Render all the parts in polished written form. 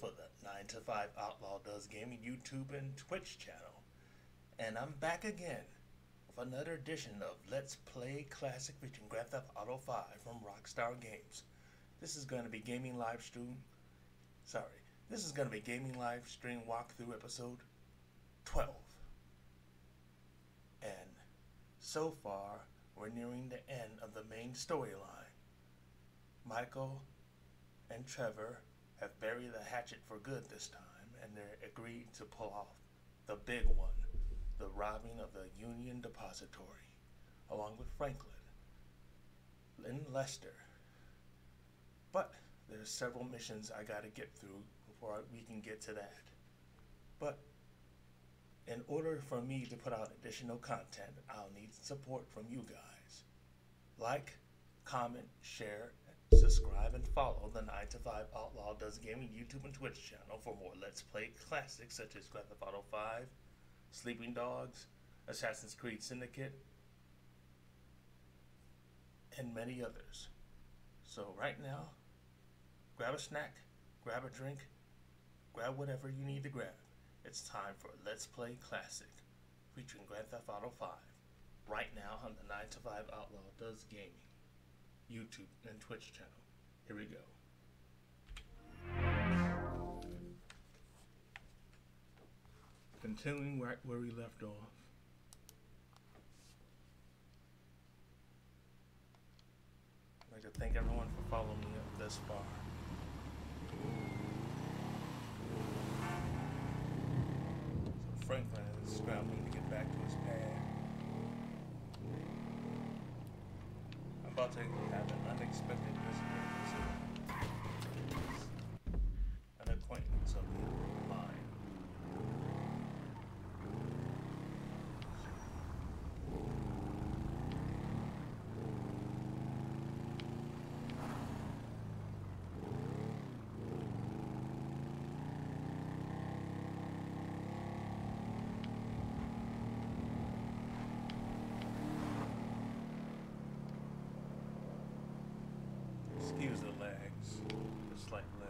For the 9 to 5 Outlaw Does Gaming YouTube and Twitch channel, and I'm back again with another edition of Let's Play Classic featuring Grand Theft Auto V from Rockstar Games. This is going to be gaming live stream walkthrough episode 12, and so far we're nearing the end of the main storyline. Michael and Trevor have buried the hatchet for good this time, and they're agreed to pull off the big one, the robbing of the Union Depository, along with Franklin and Lester. But there's several missions I gotta get through before we can get to that. But in order for me to put out additional content, I'll need support from you guys. Like, comment, share, subscribe, and follow the 9 to 5 Outlaw Does Gaming YouTube and Twitch channel for more Let's Play classics such as Grand Theft Auto V, Sleeping Dogs, Assassin's Creed Syndicate, and many others. So right now, grab a snack, grab a drink, grab whatever you need to grab. It's time for Let's Play Classic featuring Grand Theft Auto V, right now on the 9 to 5 Outlaw Does Gaming YouTube and Twitch channel. Here we go. Continuing right where we left off. I'd like to thank everyone for following me up this far. So Franklin is scrambling to get back to his pad. About to have an unexpected visitor, an acquaintance of mine. Excuse the lags, the slight lags.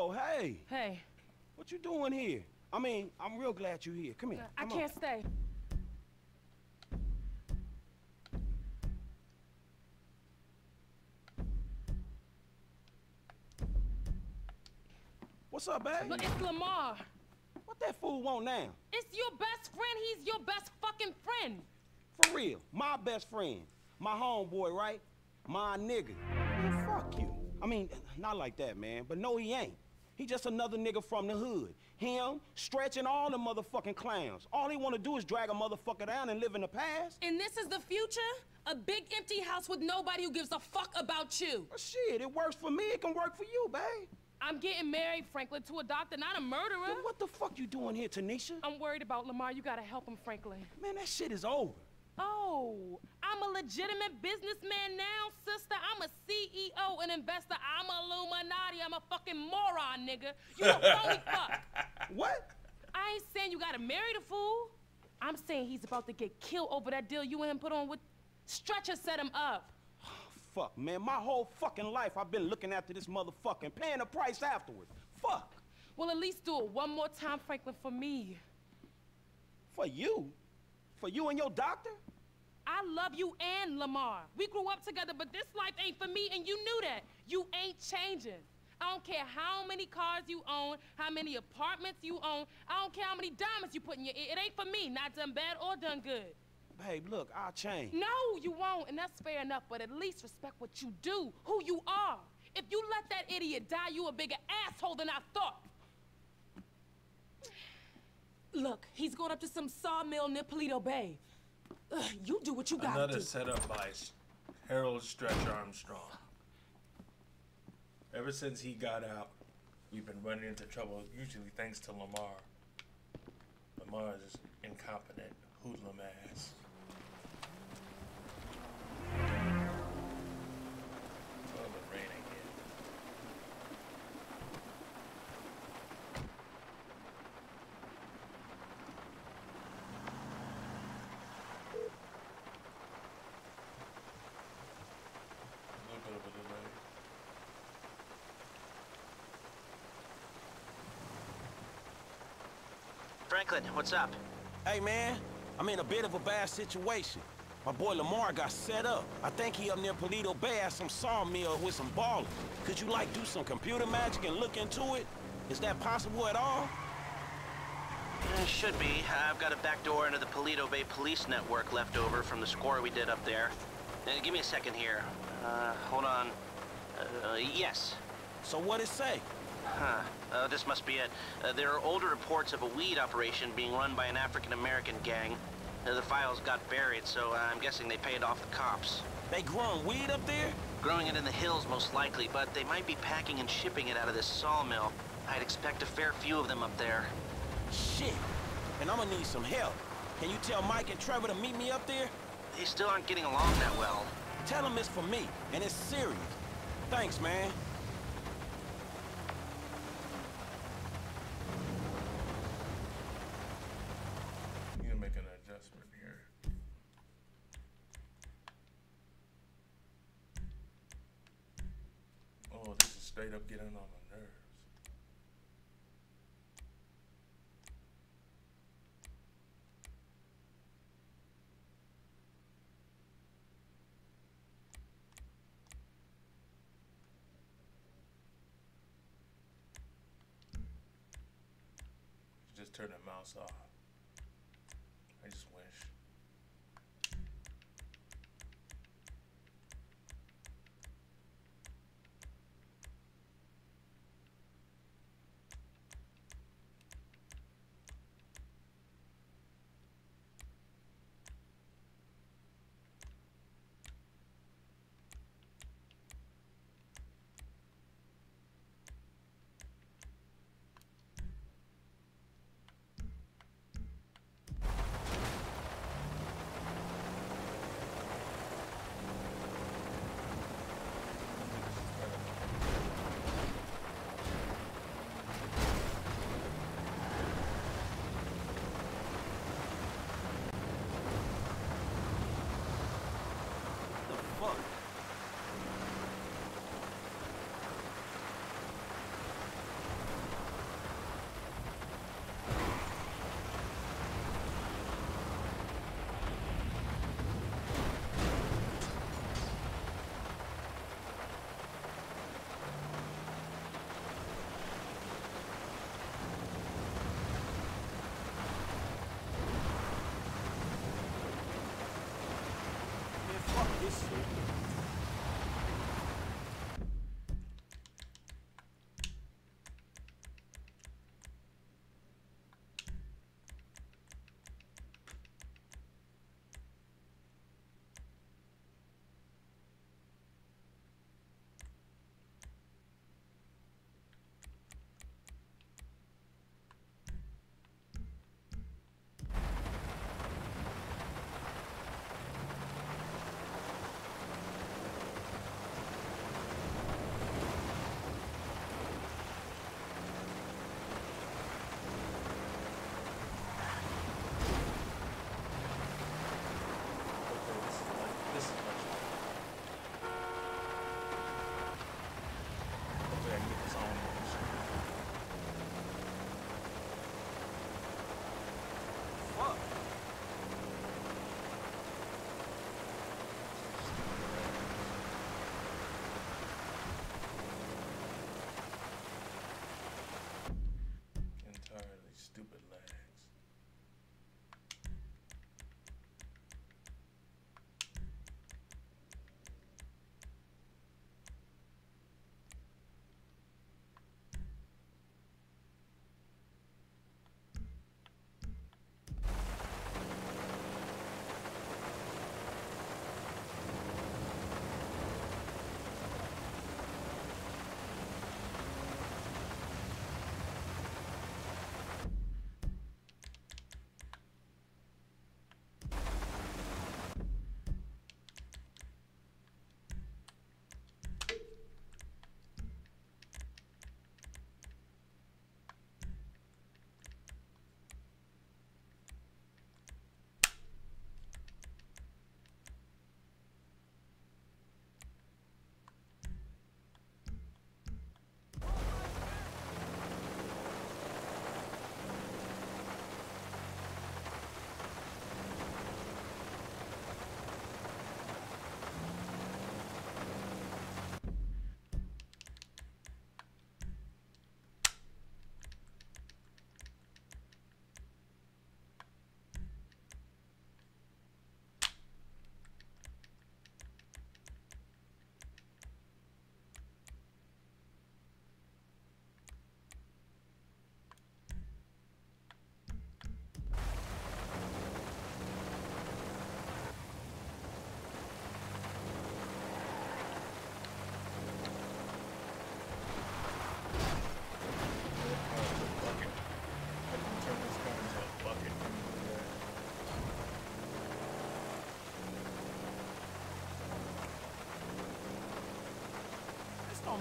Oh, hey. Hey. What you doing here? I mean, I'm real glad you're here. Come here. I can't stay. What's up, babe? Look, it's Lamar. What that fool want now? It's your best friend. He's your best fucking friend. For real. My best friend. My homeboy, right? My nigga. Man, fuck you. I mean, not like that, man. But no, he ain't. He just another nigga from the hood. Him, stretching all the motherfucking clowns. All they want to do is drag a motherfucker down and live in the past. And this is the future? A big empty house with nobody who gives a fuck about you. Well, shit, it works for me. It can work for you, babe. I'm getting married, Franklin, to a doctor, not a murderer. Then what the fuck you doing here, Tanisha? I'm worried about Lamar. You gotta help him, Franklin. Man, that shit is over. Oh, I'm a legitimate businessman now, sister. I'm a CEO, an investor. I'm a Illuminati. I'm a fucking moron, nigga. You a phony fuck. What? I ain't saying you gotta marry the fool. I'm saying he's about to get killed over that deal you and him put on with... Stretcher set him up. Fuck, man, my whole fucking life I've been looking after this motherfucker and paying the price afterwards. Fuck. Well, at least do it one more time, Franklin, for me. For you? For you and your doctor? I love you and Lamar. We grew up together, but this life ain't for me, and you knew that. You ain't changing. I don't care how many cars you own, how many apartments you own. I don't care how many diamonds you put in your ear. It ain't for me, not done bad or done good. Babe, look, I'll change. No, you won't, and that's fair enough, but at least respect what you do, who you are. If you let that idiot die, you a bigger asshole than I thought. Look, he's going up to some sawmill near Paleto Bay. Ugh, you do what you gotta do. Another setup by Harold Stretch Armstrong. Ever since he got out, you've been running into trouble, usually thanks to Lamar. Lamar's incompetent, hoodlum ass. Franklin, what's up? Hey, man, I'm in a bit of a bad situation. My boy Lamar got set up. I think he up near Paleto Bay at some sawmill with some ballers. Could you, like, do some computer magic and look into it? Is that possible at all? It should be. I've got a back door into the Paleto Bay police network left over from the score we did up there. Give me a second here. Hold on. Yes. So what it say? Huh. This must be it. There are older reports of a weed operation being run by an African-American gang. The files got buried, so I'm guessing they paid off the cops. They growing weed up there? Growing it in the hills, most likely, but they might be packing and shipping it out of this sawmill. I'd expect a fair few of them up there. Shit. And I'm gonna need some help. Can you tell Mike and Trevor to meet me up there? They still aren't getting along that well. Tell them it's for me, and it's serious. Thanks, man. Straight up getting on my nerves. Just turn the mouse off. I just wish.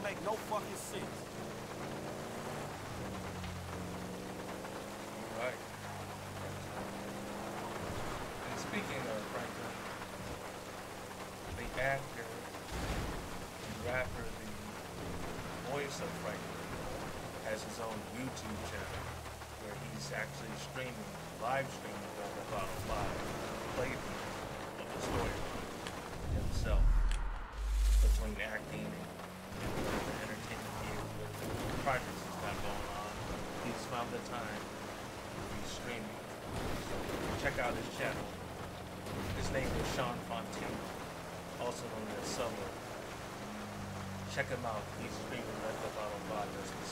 make no fucking sense. All right. And speaking of Franklin, the actor, the rapper, the voice of Franklin has his own YouTube channel where he's actually streaming, live streaming Grand Theft Auto V playthrough of the story himself, between acting and the entertainment here with the projects he's got going on. He's found the time to be streaming. So check out his channel. His name is Sean Fontaine, also known as Summer. Check him out. He's streaming Grand Theft Auto V as we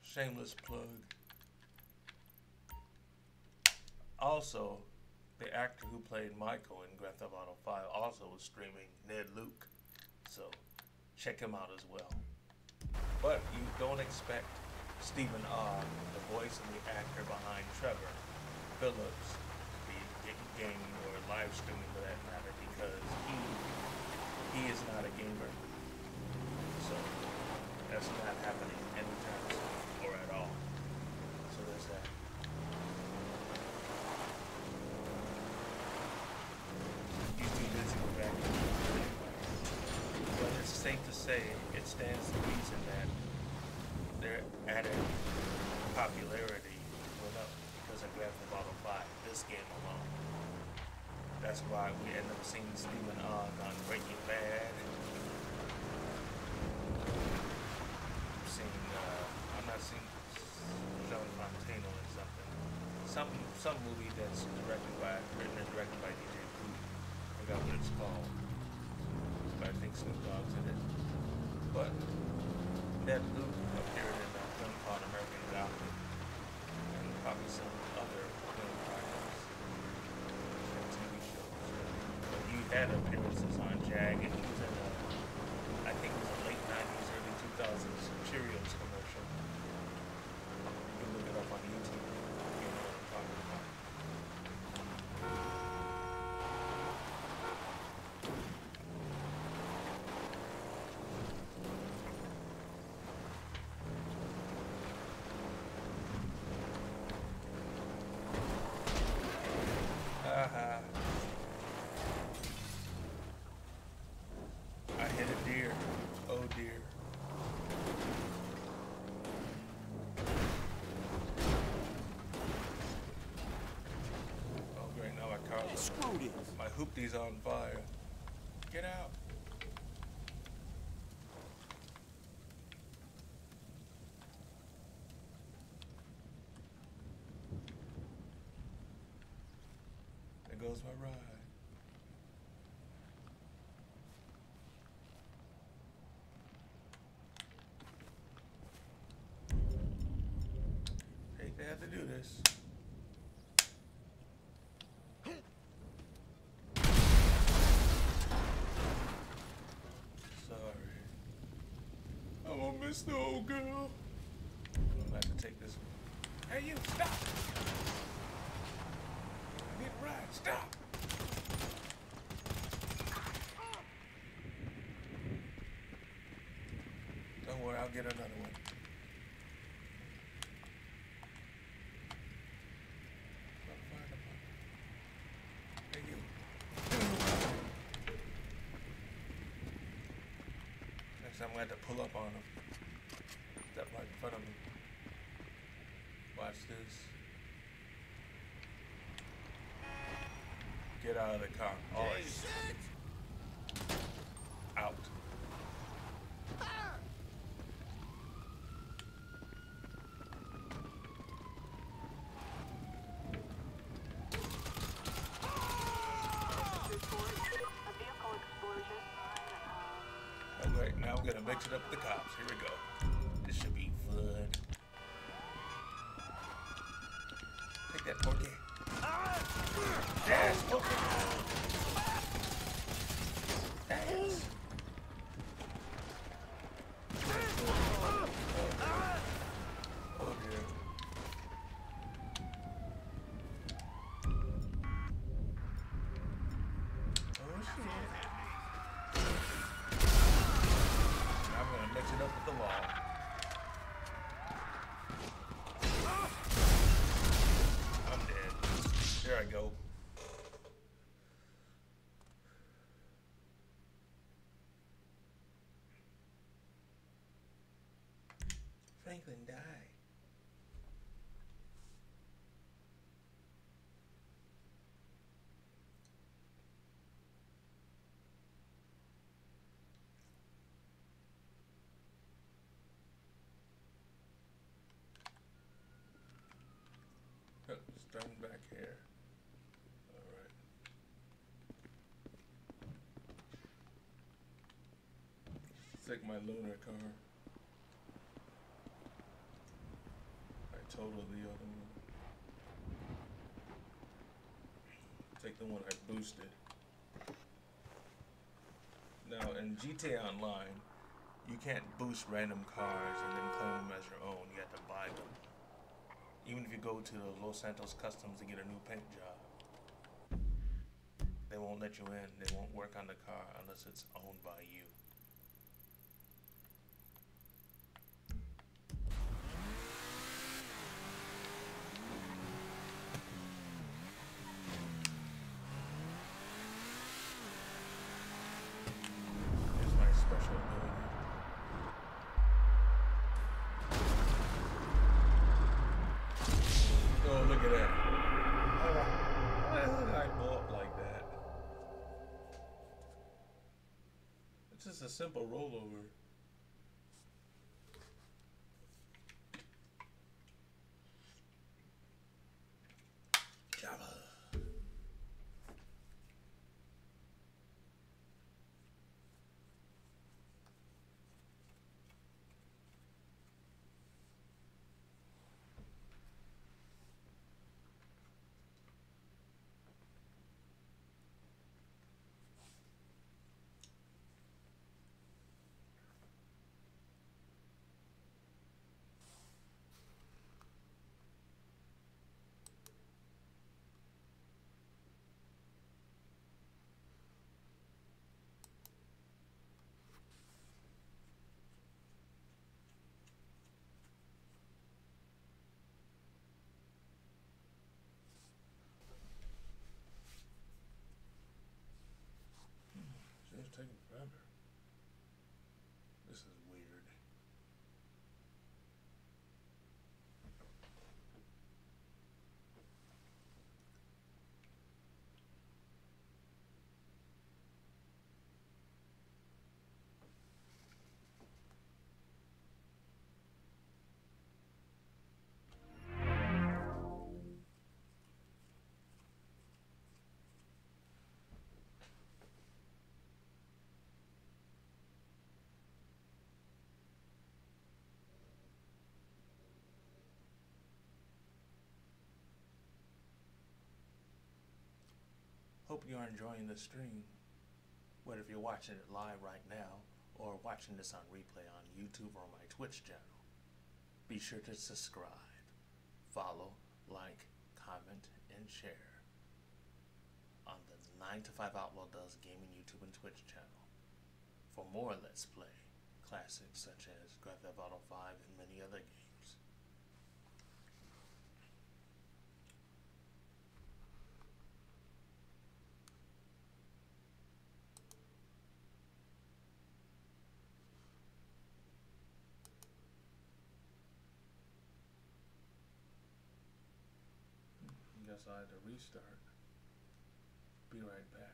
speak. Shameless plug. Also, the actor who played Michael in Grand Theft Auto V also was streaming Ned Luke, so check him out as well. But you don't expect Steven Ogg, the voice and the actor behind Trevor Phillips, to be gaming or live streaming for that matter, because he is not a gamer, so that's not happening anytime soon. All. So there's that. He's too busy with that. But it's safe to say it stands to reason that their added popularity went up because of Grand Theft Auto V, this game alone. That's why we end up seeing Steven Ogg on Breaking Bad. We've seen, I'm not seeing Sean Fontaine or something. Some movie that's written and directed by DJ Pooh. I forgot what it's called. But I think Sleeping Dogs in it. But Ned Luke appeared in a film called American Gotham and probably some other film projects and TV shows. But he had appearances on Jag, and he was in a, I think it was a late 90s, early 2000s Cheerios commercial. Look it up on YouTube. You know what I'm talking about. I hit a deer. Oh dear. My hoopty's on fire. Get out. There goes my ride. Hate to have to do this. The old girl. I'm gonna have to take this one. Hey, you stop! I need a ride. Stop! Don't worry, I'll get another one. Hey, you. Next time I'm gonna have to pull up on him. Step right in front of me. Watch this. Get out of the car. All right. Out. Okay, now we're gonna mix it up with the cops. Here we go. up with the law. I'm dead. There I go. Franklin died. Let's turn back here. All right. Take my loaner car. Total the other one. Take the one I boosted. Now in GTA Online, you can't boost random cars and then claim them as your own. You have to buy them. Even if you go to the Los Santos Customs to get a new paint job, they won't let you in. They won't work on the car unless it's owned by you. It's a simple rollover. Taking forever. This is weird. Hope you are enjoying the stream, whether if you're watching it live right now or watching this on replay on YouTube or on my Twitch channel. Be sure to subscribe, follow, like, comment, and share on the 9 to 5 Outlaw Does Gaming YouTube and Twitch channel for more Let's Play classics such as Grand Theft Auto V and many other games. I had to restart. Be right back.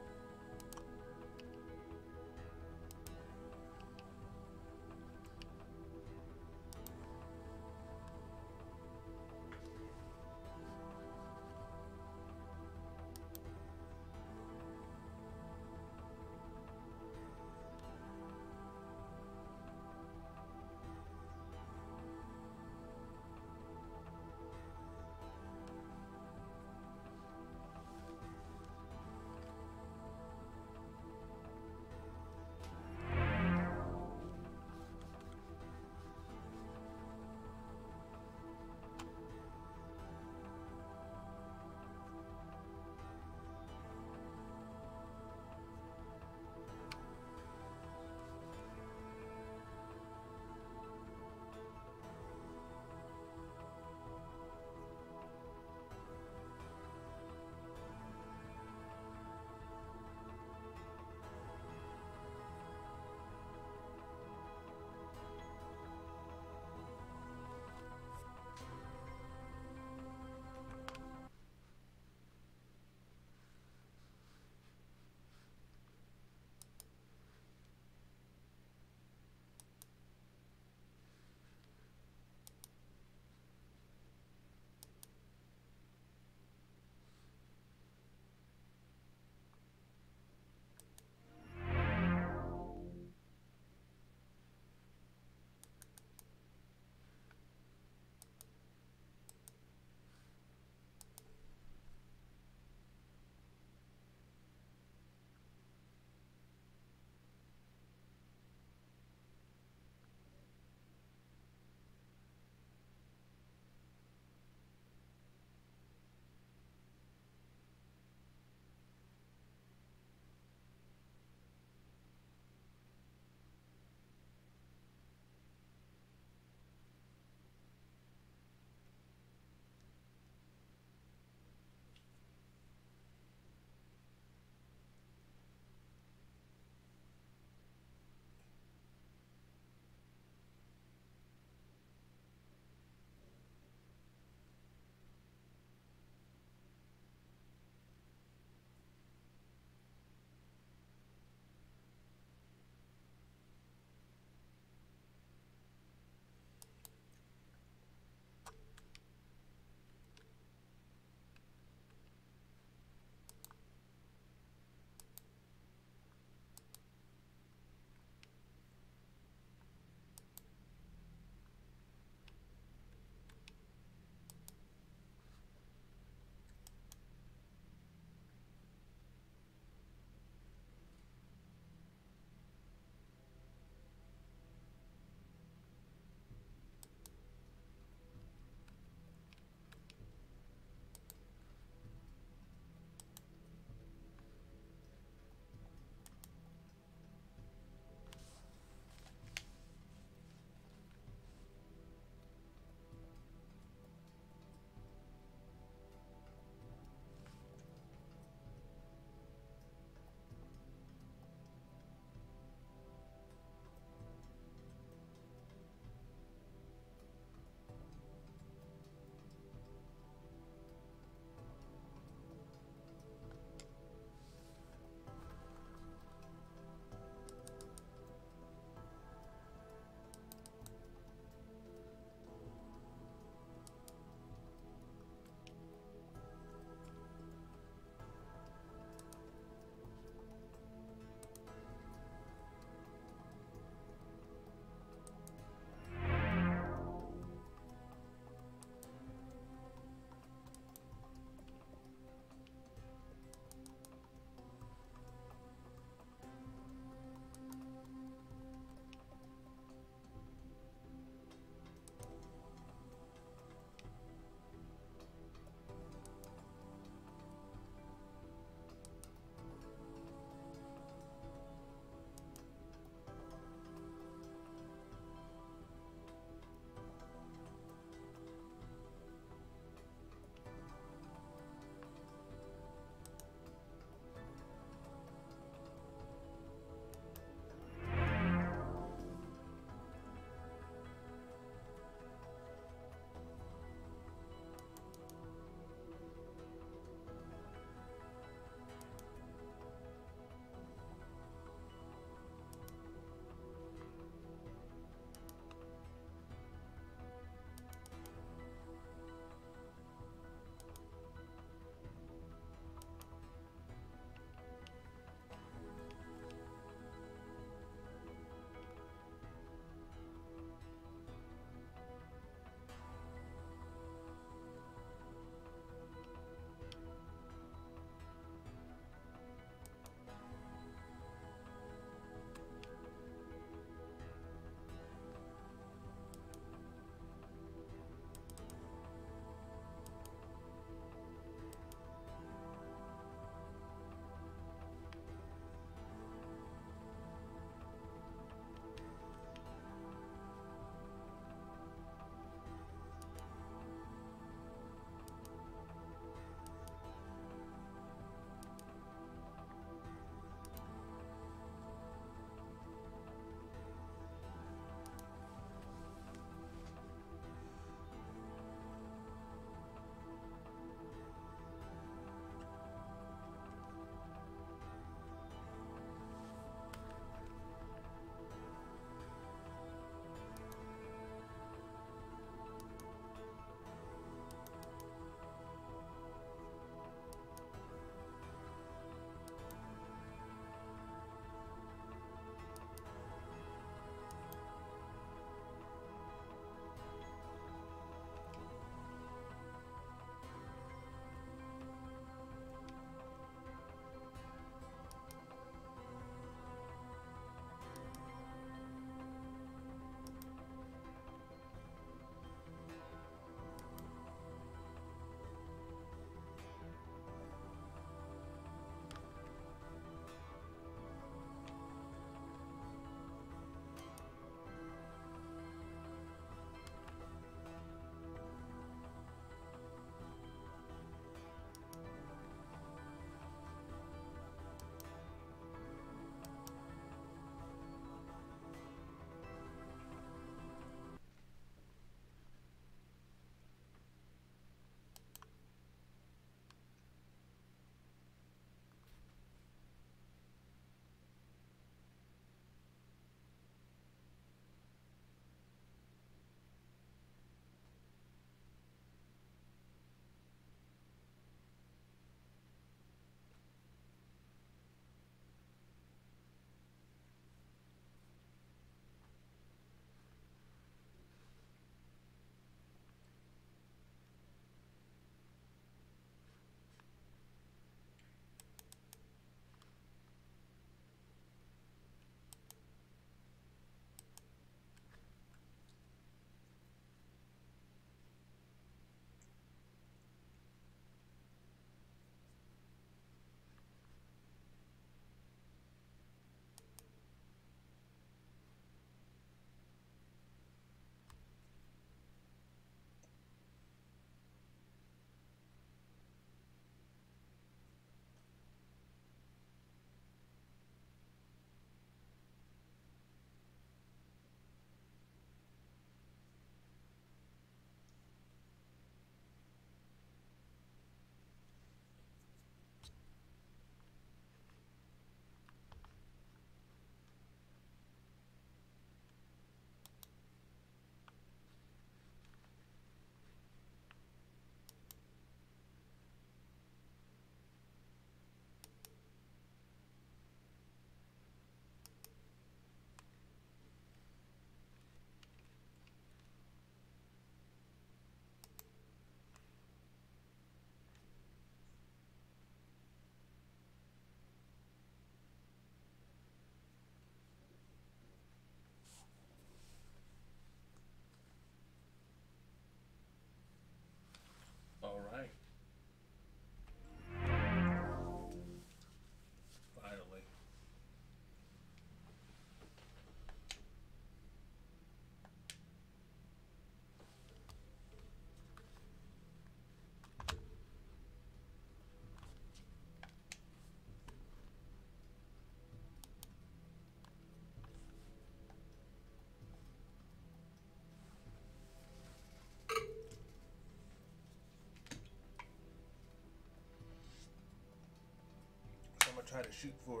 try to shoot for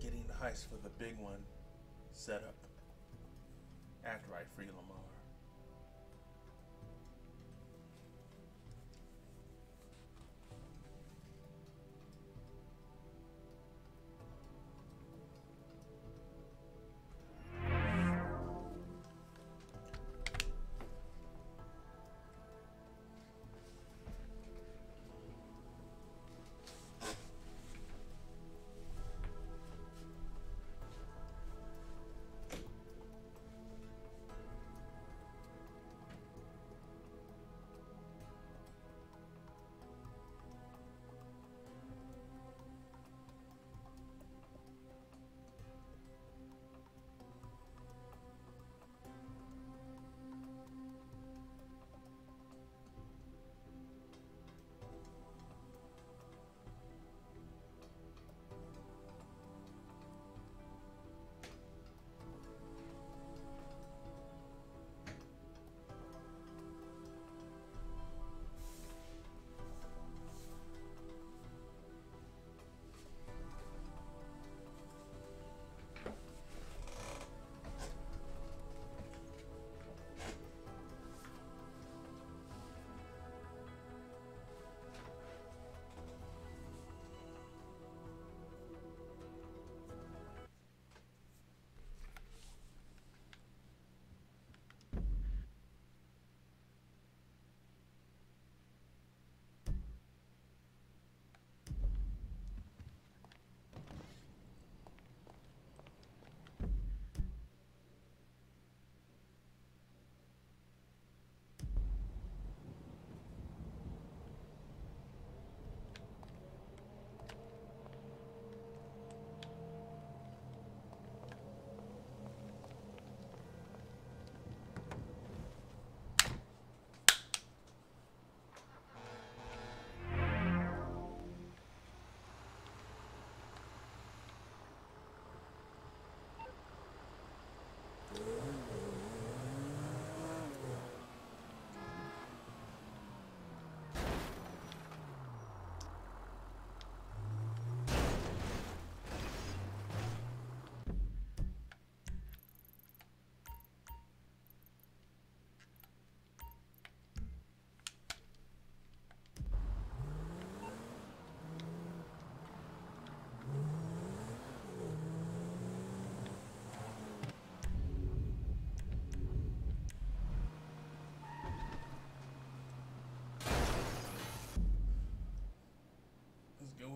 getting the heist for the big one set up after I free Lamar.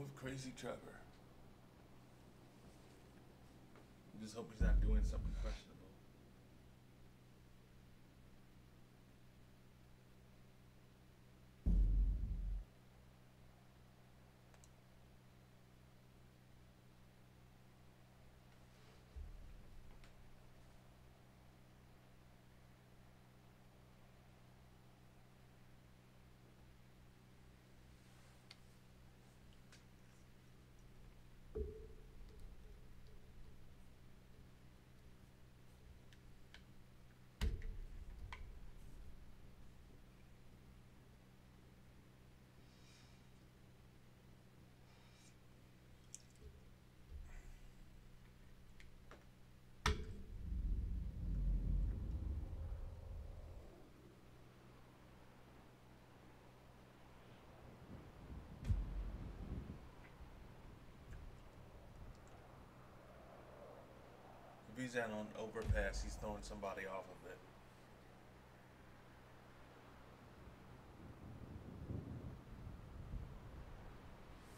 With crazy Trevor. I just hope he's not doing something questionable. If he's out on an overpass, he's throwing somebody off of it.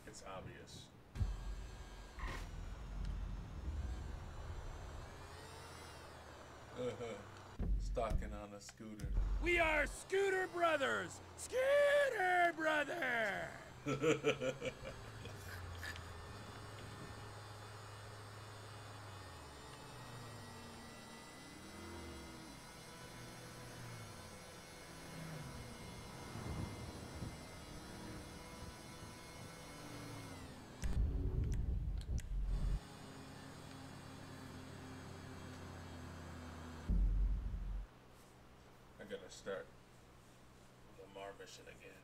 It's obvious. Stalking on a scooter. We are Scooter Brothers! Scooter Brother! Gonna start Lamar mission again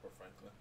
for Franklin.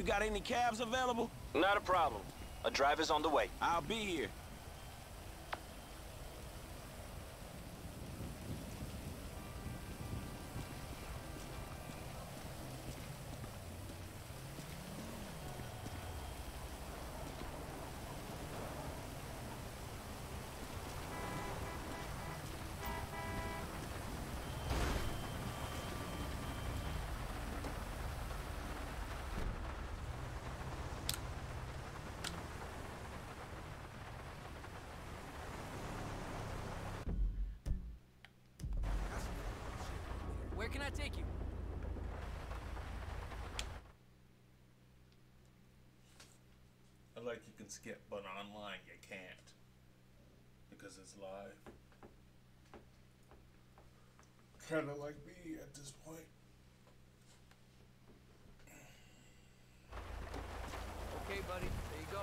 You got any cabs available? Not a problem. A driver's on the way. I'll be here. Where can I take you? I like you can skip, but online you can't. Because it's live. Kinda like me at this point. Okay, buddy. There you go.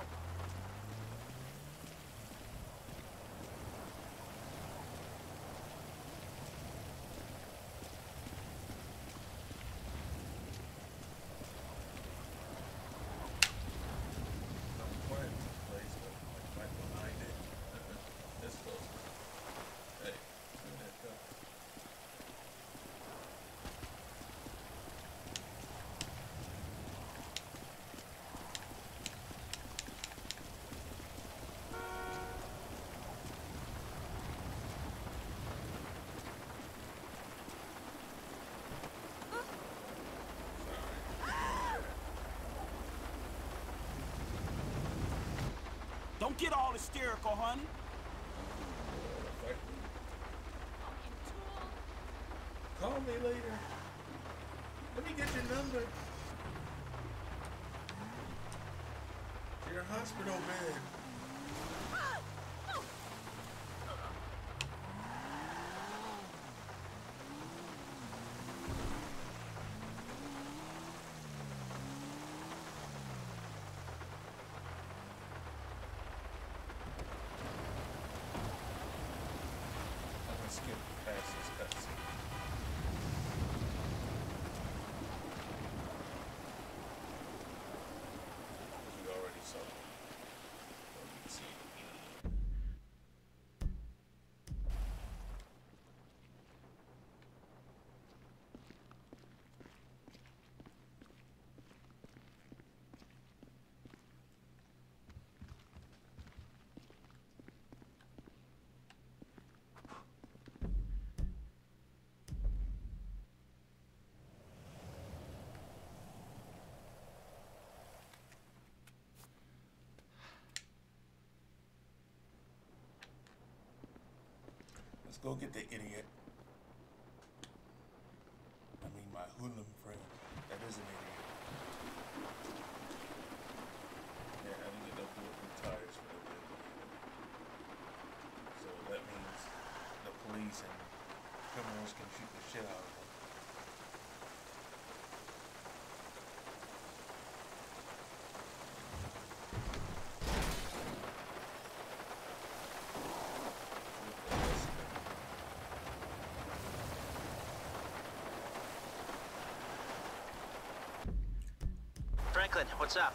Don't get all hysterical, honey. Call me later. Let me get your number. Your hospital bed. Let's go get the idiot. I mean, my hoodlum friend. That is an idiot. Yeah, I ended up looking tires for a bit. So that means the police and criminals can shoot the shit out of them. Franklin, what's up?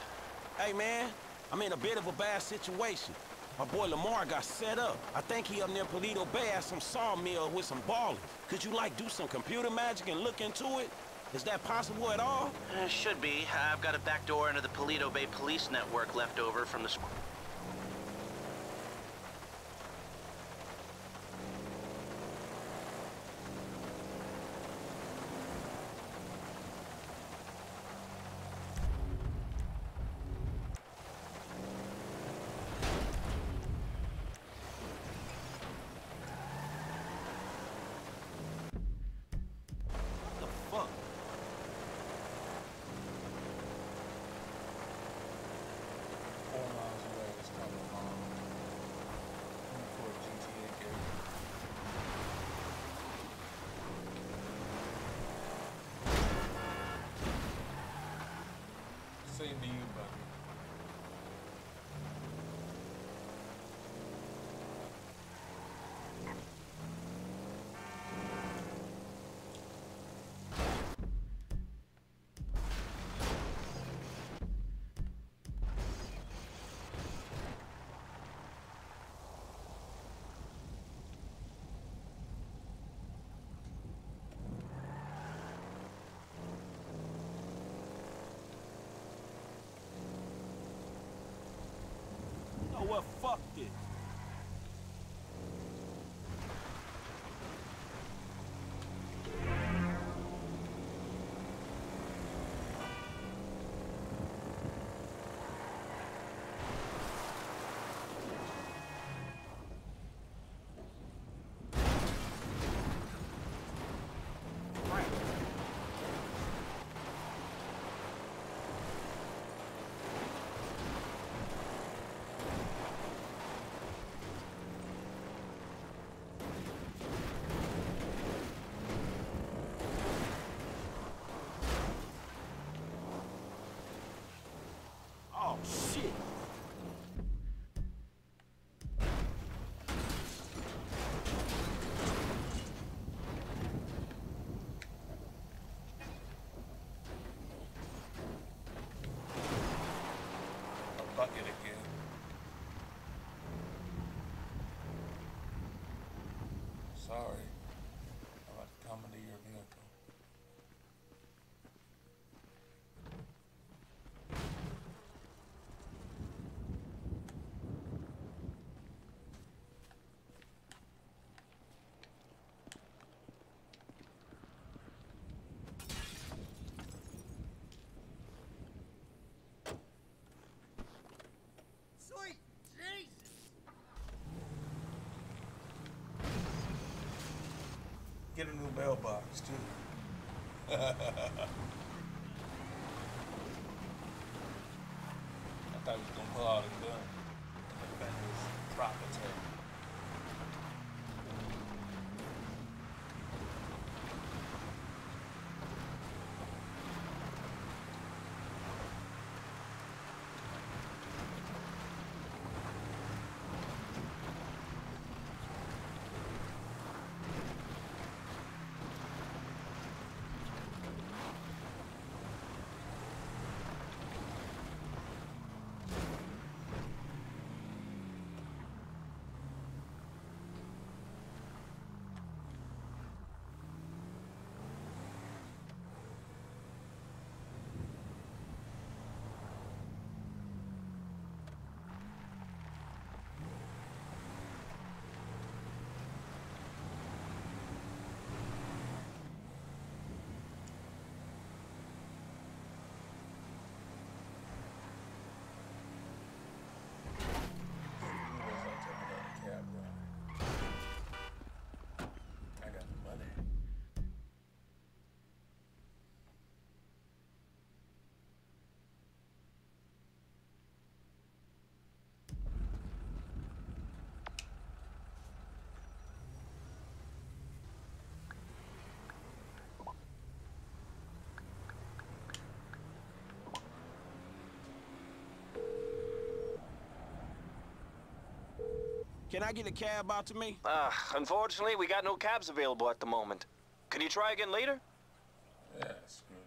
Hey, man. I'm in a bit of a bad situation. My boy Lamar got set up. I think he up near Paleto Bay at some sawmill with some ballers. Could you, like, do some computer magic and look into it? Is that possible at all? Should be. I've got a back door into the Paleto Bay police network left over from the... to you, buddy. have fucked it. Sorry about coming to your vehicle. Get a new mailbox, too. I thought he was going to pull out a gun and defend his property. Can I get a cab out to me? Unfortunately, we got no cabs available at the moment. Can you try again later? Yeah, screw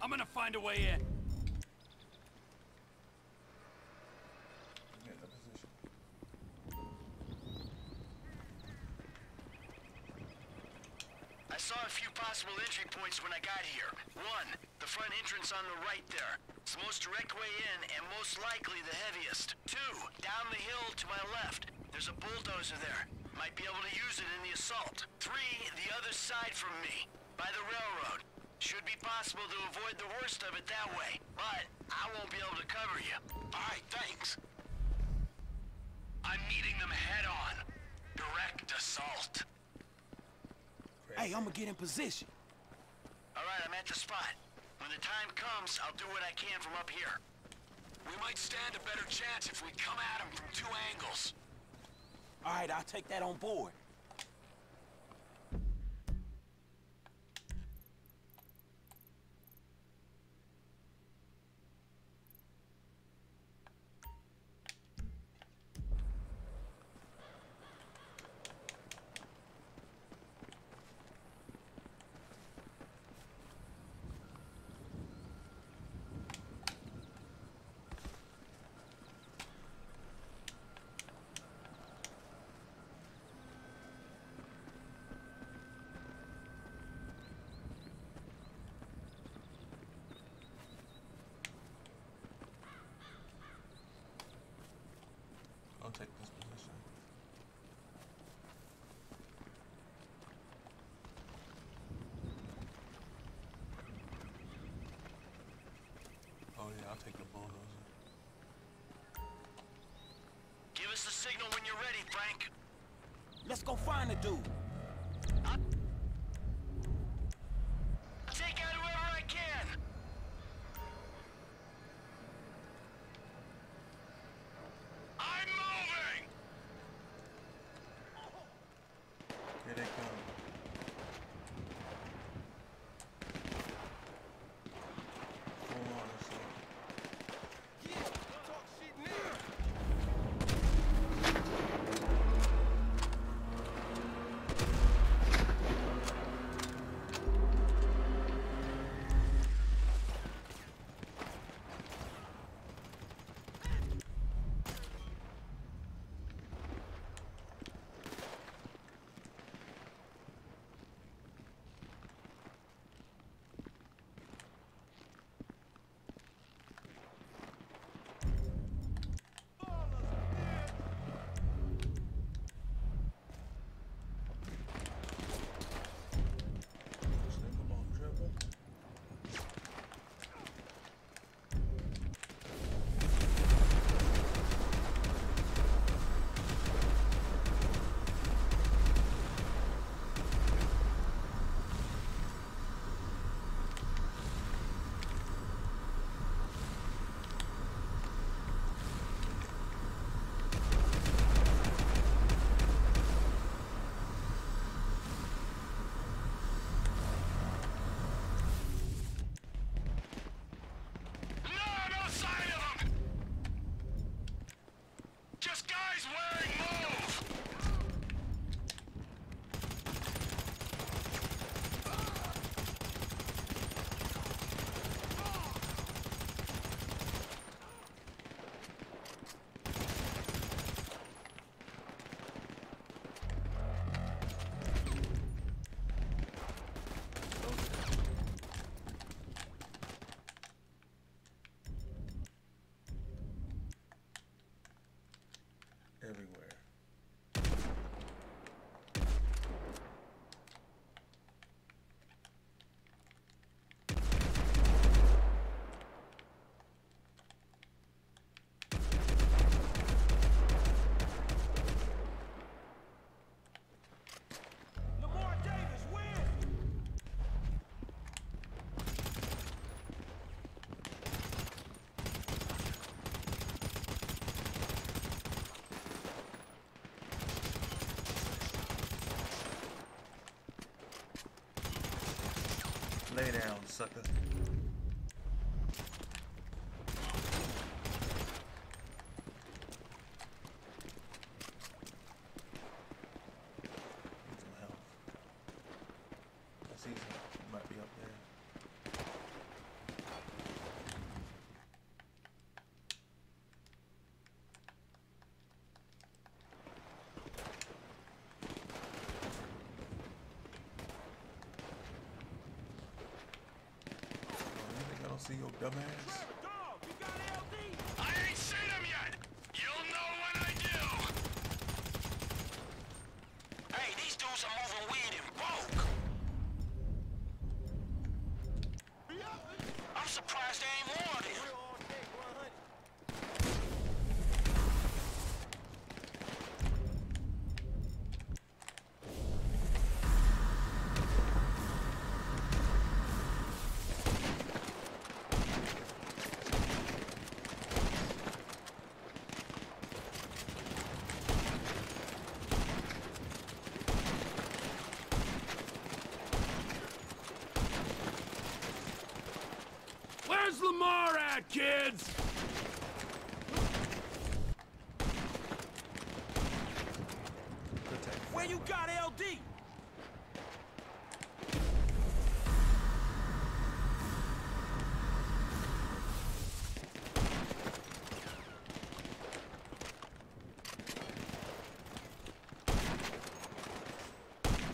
I'm gonna find a way in. I saw a few possible entry points when I got here. One, the front entrance on the right there. It's the most direct way in and most likely the heaviest. Two, down the hill to my left. There's a bulldozer there. Might be able to use it in the assault. Three, the other side from me, by the railroad. Should be possible to avoid the worst of it that way, but I won't be able to cover you. Alright, thanks. I'm meeting them head on. Direct assault. Hey, I'm gonna get in position. Alright, I'm at the spot. When the time comes, I'll do what I can from up here. We might stand a better chance if we come at them from two angles. Alright, I'll take that on board. Take this position. Oh yeah, I'll take the bulldozer. Give us the signal when you're ready, Frank. Let's go find the dude. I'll take out whoever I can. Everywhere. Lamar Davis, win! Lay down, sucker. Need some help. I see he might be up there. see your dumb ass. I ain't seen him yet. You'll know when I do. Hey, these dudes are moving weed in bulk. I'm surprised they ain't warned him. Lamar at, kids! Where you got LD?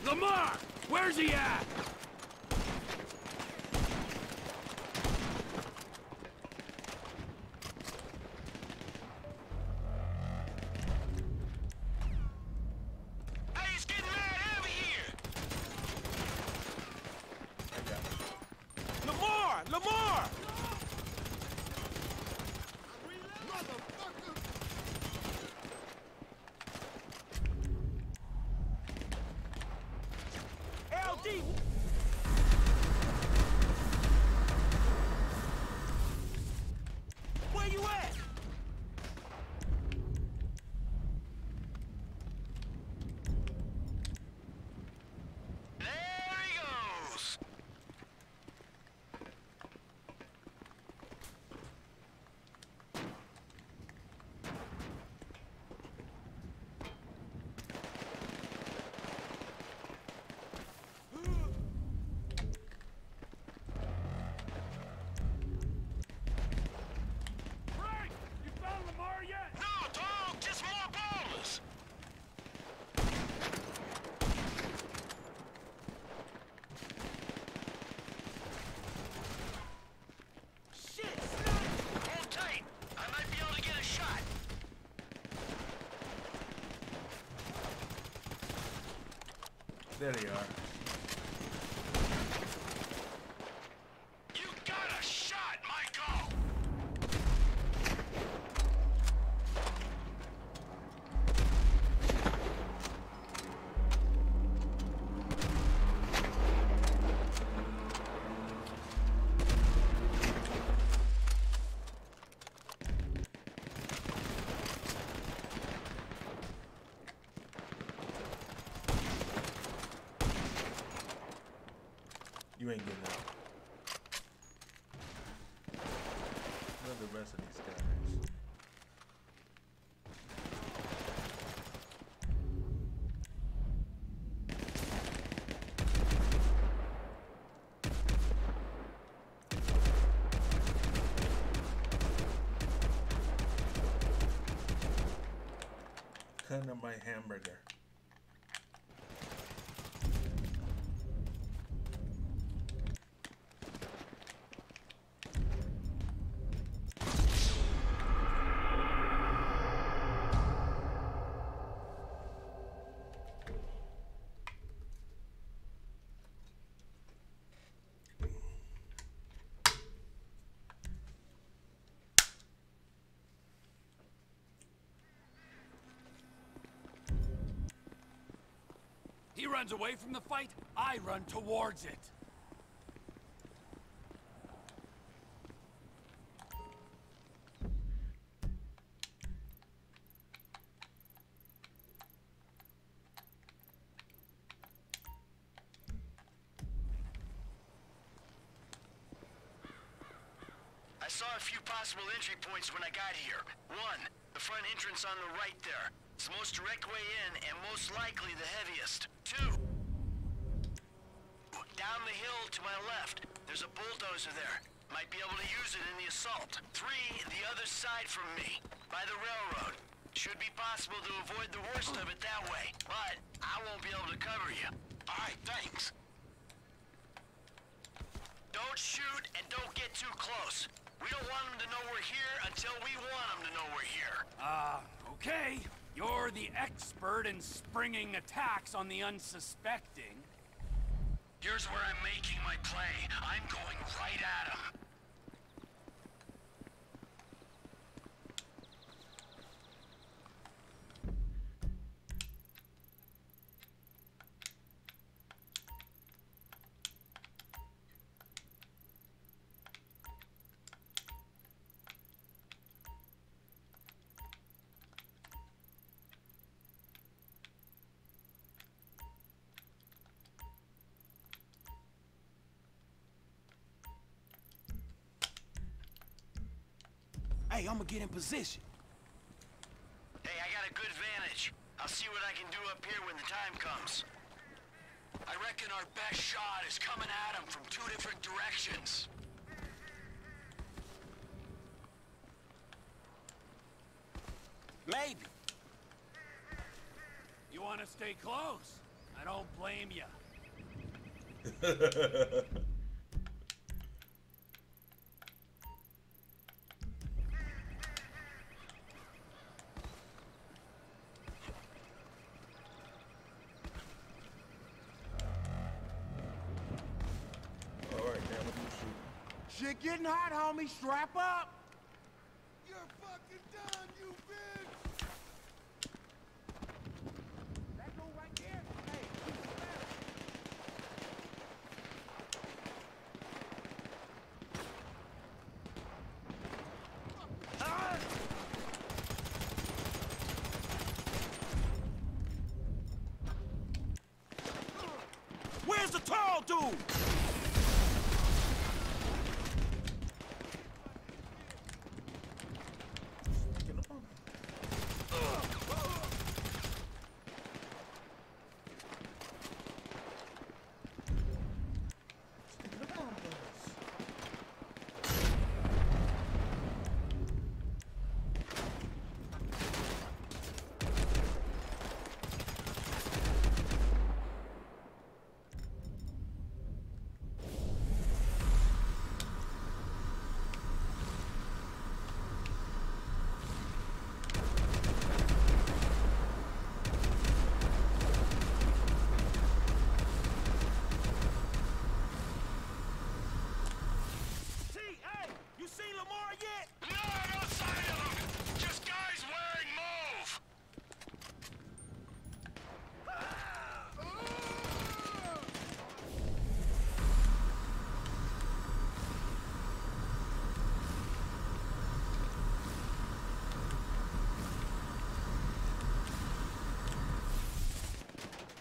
Lamar! Where's he at? There they are. You got a shot, Michael! You ain't getting out. Love the rest of these guys. Cutting up my hamburger. He runs away from the fight, I run towards it. I saw a few possible entry points when I got here. One, the front entrance on the right there. It's the most direct way in, and most likely the heaviest. Two, down the hill to my left, there's a bulldozer there. Might be able to use it in the assault. Three, the other side from me, by the railroad. Should be possible to avoid the worst of it that way, but I won't be able to cover you. All right, thanks. Don't shoot and don't get too close. We don't want them to know we're here until we want them to know we're here. Okay. You're the expert in springing attacks on the unsuspecting. Here's where I'm making my play. I'm going right at him. Hey, I'm gonna get in position. Hey, I got a good vantage. I'll see what I can do up here when the time comes. I reckon our best shot is coming at him from two different directions. Maybe. You want to stay close? I don't blame you. Getting hot, homie. Strap up. You're fucking done, you bitch. That go right there. Hey, keep it back. Ah! Where's the tall dude?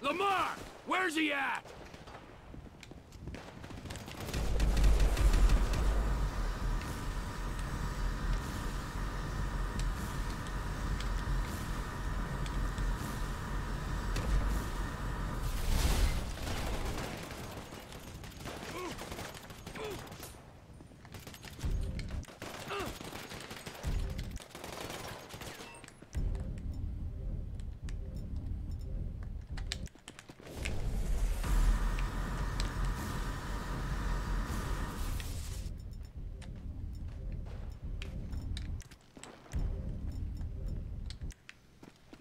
Lamar! Where's he at?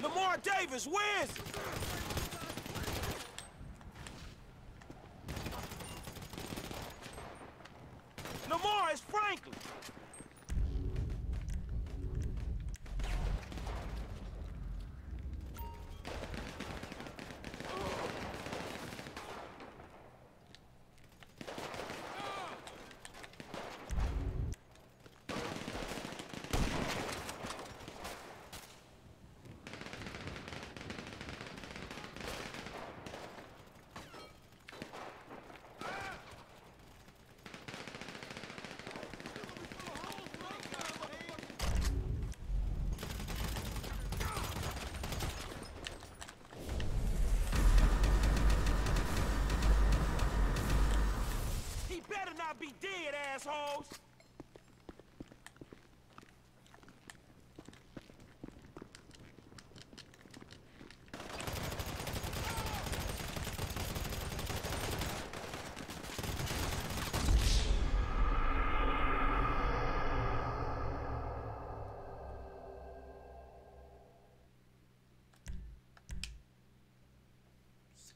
Lamar Davis, where is he? Lamar, it's Franklin. Be dead, assholes!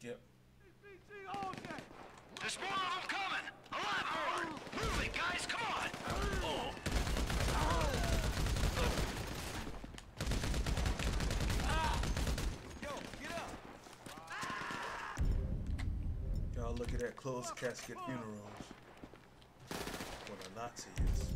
skip. There's more of them coming! A lot more! Move it, guys, come on! Oh. Yo, get up! Y'all look at that closed casket funerals. What a Nazi is.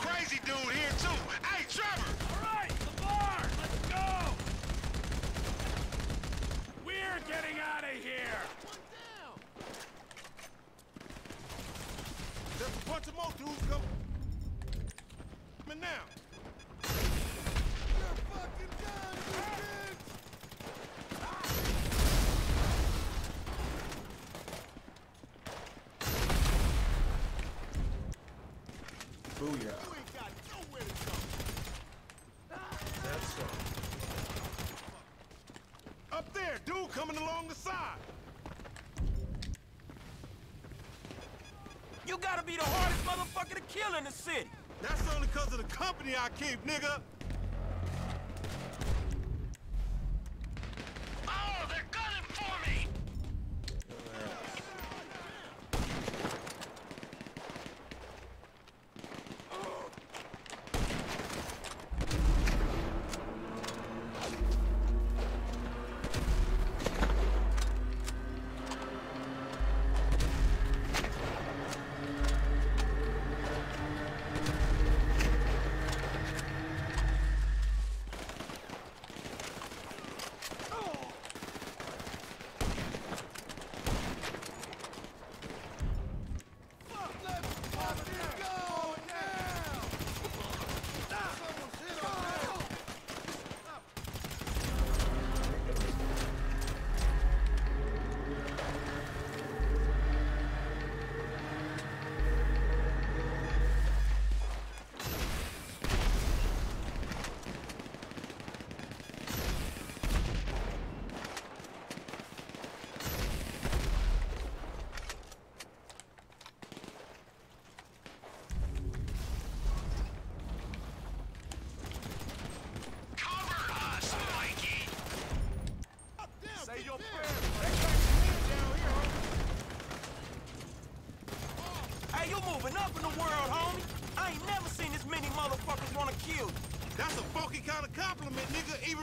Crazy dude here too. Hey, Trevor! All right, Lamar, let's go. We're getting out of here. One down. There's a bunch of more dudes coming now. You're fucking done, you bitch. Booyah. You ain't got nowhere to go. That's so. Up there, dude coming along the side. You gotta be the hardest motherfucker to kill in the city. That's only because of the company I keep, nigga. Oh, they're gunning for me.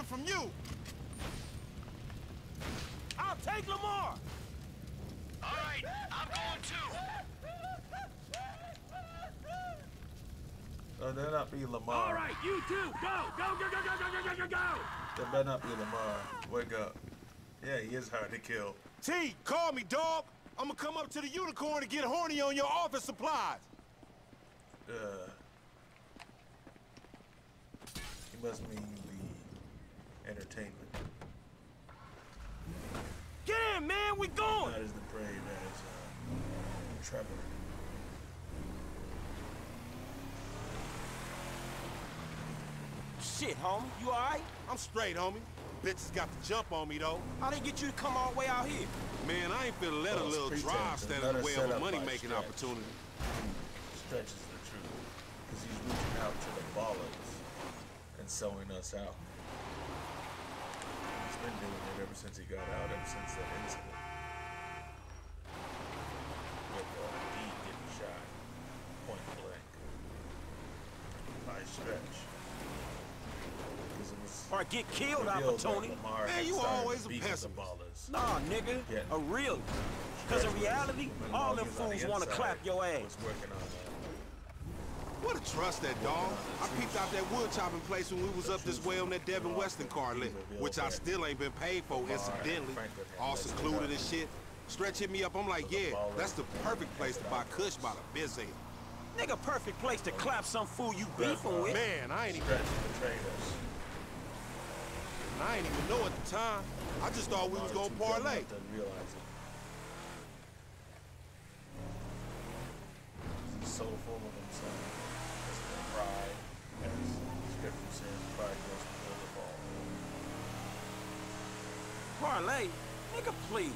From you. I'll take Lamar. All right, I'm going too. Oh, that not be Lamar. All right, you two, go, go, go, go, go, go, go, go, go. That better not be Lamar. Wake up. Yeah, he is hard to kill. T, call me, dog. I'm gonna come up to the Unicorn to get horny on your office supplies. He must mean entertainment. Get in, man, we going! That is the prey, that is Trevor. Shit, homie, you alright? I'm straight, homie. Bitches got the jump on me, though. How'd they get you to come all the way out here? Man, I ain't finna let a little drive stand in the way of a money-making opportunity. Stretches the truth, because he's reaching out to the ballers and sewing us out. Been doing it ever since he got out, ever since that incident. With D getting shot, point blank, by stretch. Or get killed, opportunity. Man, you always a pessimist. Nah, nigga, yeah. A real. Because in reality, all them fools want to clap your ass. What a trust that dog. I peeped out that wood chopping place when we was up this way on that Devin Weston car lit, which I still ain't been paid for, incidentally. All secluded and shit. Stretch hit me up, I'm like, yeah, that's the perfect place to buy kush by the busy. Nigga, perfect place to clap some fool you beefing with. Man, I ain't even know at the time. I just thought we was gonna parlay. So full of himself. Pride, as scripture says, pride goes before the fall. parlay? Nigga, please.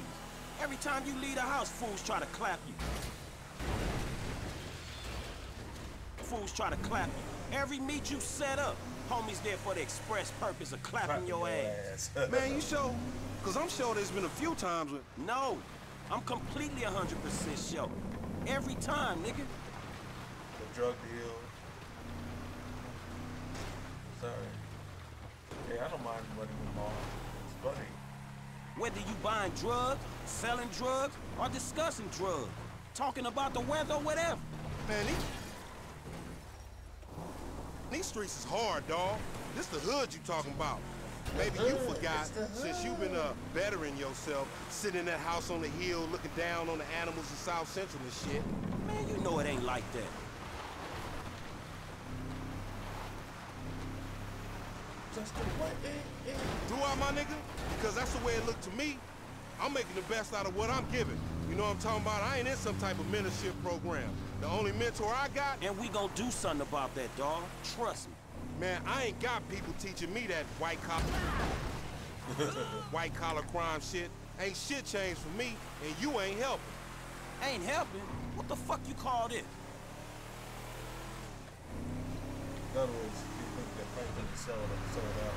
Every time you leave the house, fools try to clap you. Fools try to clap you. Every meet you set up, homies there for the express purpose of clapping your ass. Man, you sure? Because I'm sure there's been a few times with... No, I'm completely 100% sure. Every time, nigga. The drug deal. Sorry. Hey, I don't mind running them all. It's funny. Whether you buying drugs, selling drugs, or discussing drugs, talking about the weather or whatever. Man, these streets is hard, dawg. This the hood you talking about. Maybe you forgot, since you've been bettering yourself, sitting in that house on the hill, looking down on the animals in South Central and shit. Man, you know it ain't like that. Do I, my nigga? Because that's the way it looked to me. I'm making the best out of what I'm giving. You know what I'm talking about? I ain't in some type of mentorship program. The only mentor I got... And we gonna do something about that, dog. Trust me. Man, I ain't got people teaching me that white collar crime shit. Ain't shit changed for me, and you ain't helping. Ain't helping? What the fuck you call this? In other words, you think that Franklin is selling them sold out.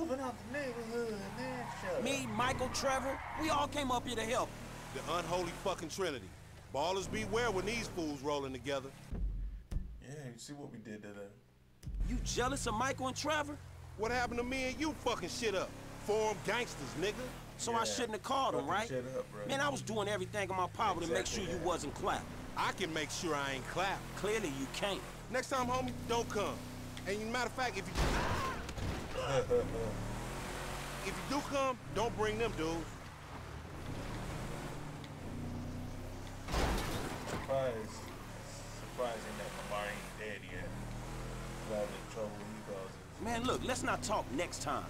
Moving out the neighborhood, man. Shut me, Michael, Trevor, we all came up here to help. The unholy fucking trinity. Ballers beware when these fools rolling together. Yeah, you see what we did today. You jealous of Michael and Trevor? What happened to me and you fucking shit up? Forum gangsters, nigga. So yeah, I shouldn't have called them, right? Shit up, bro. Man, I was doing everything in my power to make sure you wasn't clapped. I can make sure I ain't clapped. Clearly you can't. Next time, homie, don't come. And matter of fact, if you do come, don't bring them, dude. Surprising that Lamar ain't dead yet. Rather trouble he causes. Man, look, let's not talk next time.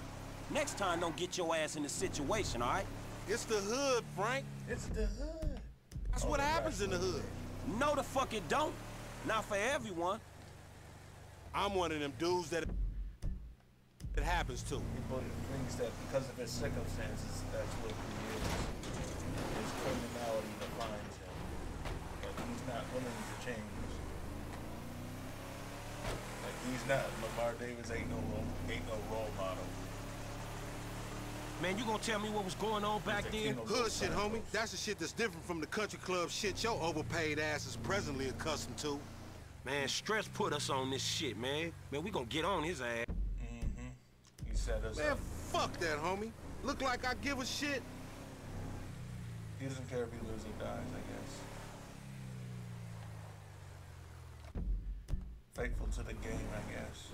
Next time, don't get your ass in the situation, all right? It's the hood, Frank. It's the hood. That's what happens in the hood. No, the fuck it don't. Not for everyone. I'm one of them dudes that it happens to. People thinks that because of his circumstances, that's what he is. His criminality defines him. But he's not willing to change. Like he's not. Lamar Davis ain't no role model. Man, you gonna tell me what was going on back then? Hood shit, homie. That's the shit that's different from the country club shit your overpaid ass is presently accustomed to. Man, stress put us on this shit, man. Man, we gonna get on his ass. Mm-hmm. You set us up. Man, fuck that, homie. Look like I give a shit. He doesn't care if he lives or dies, I guess. Faithful to the game, I guess.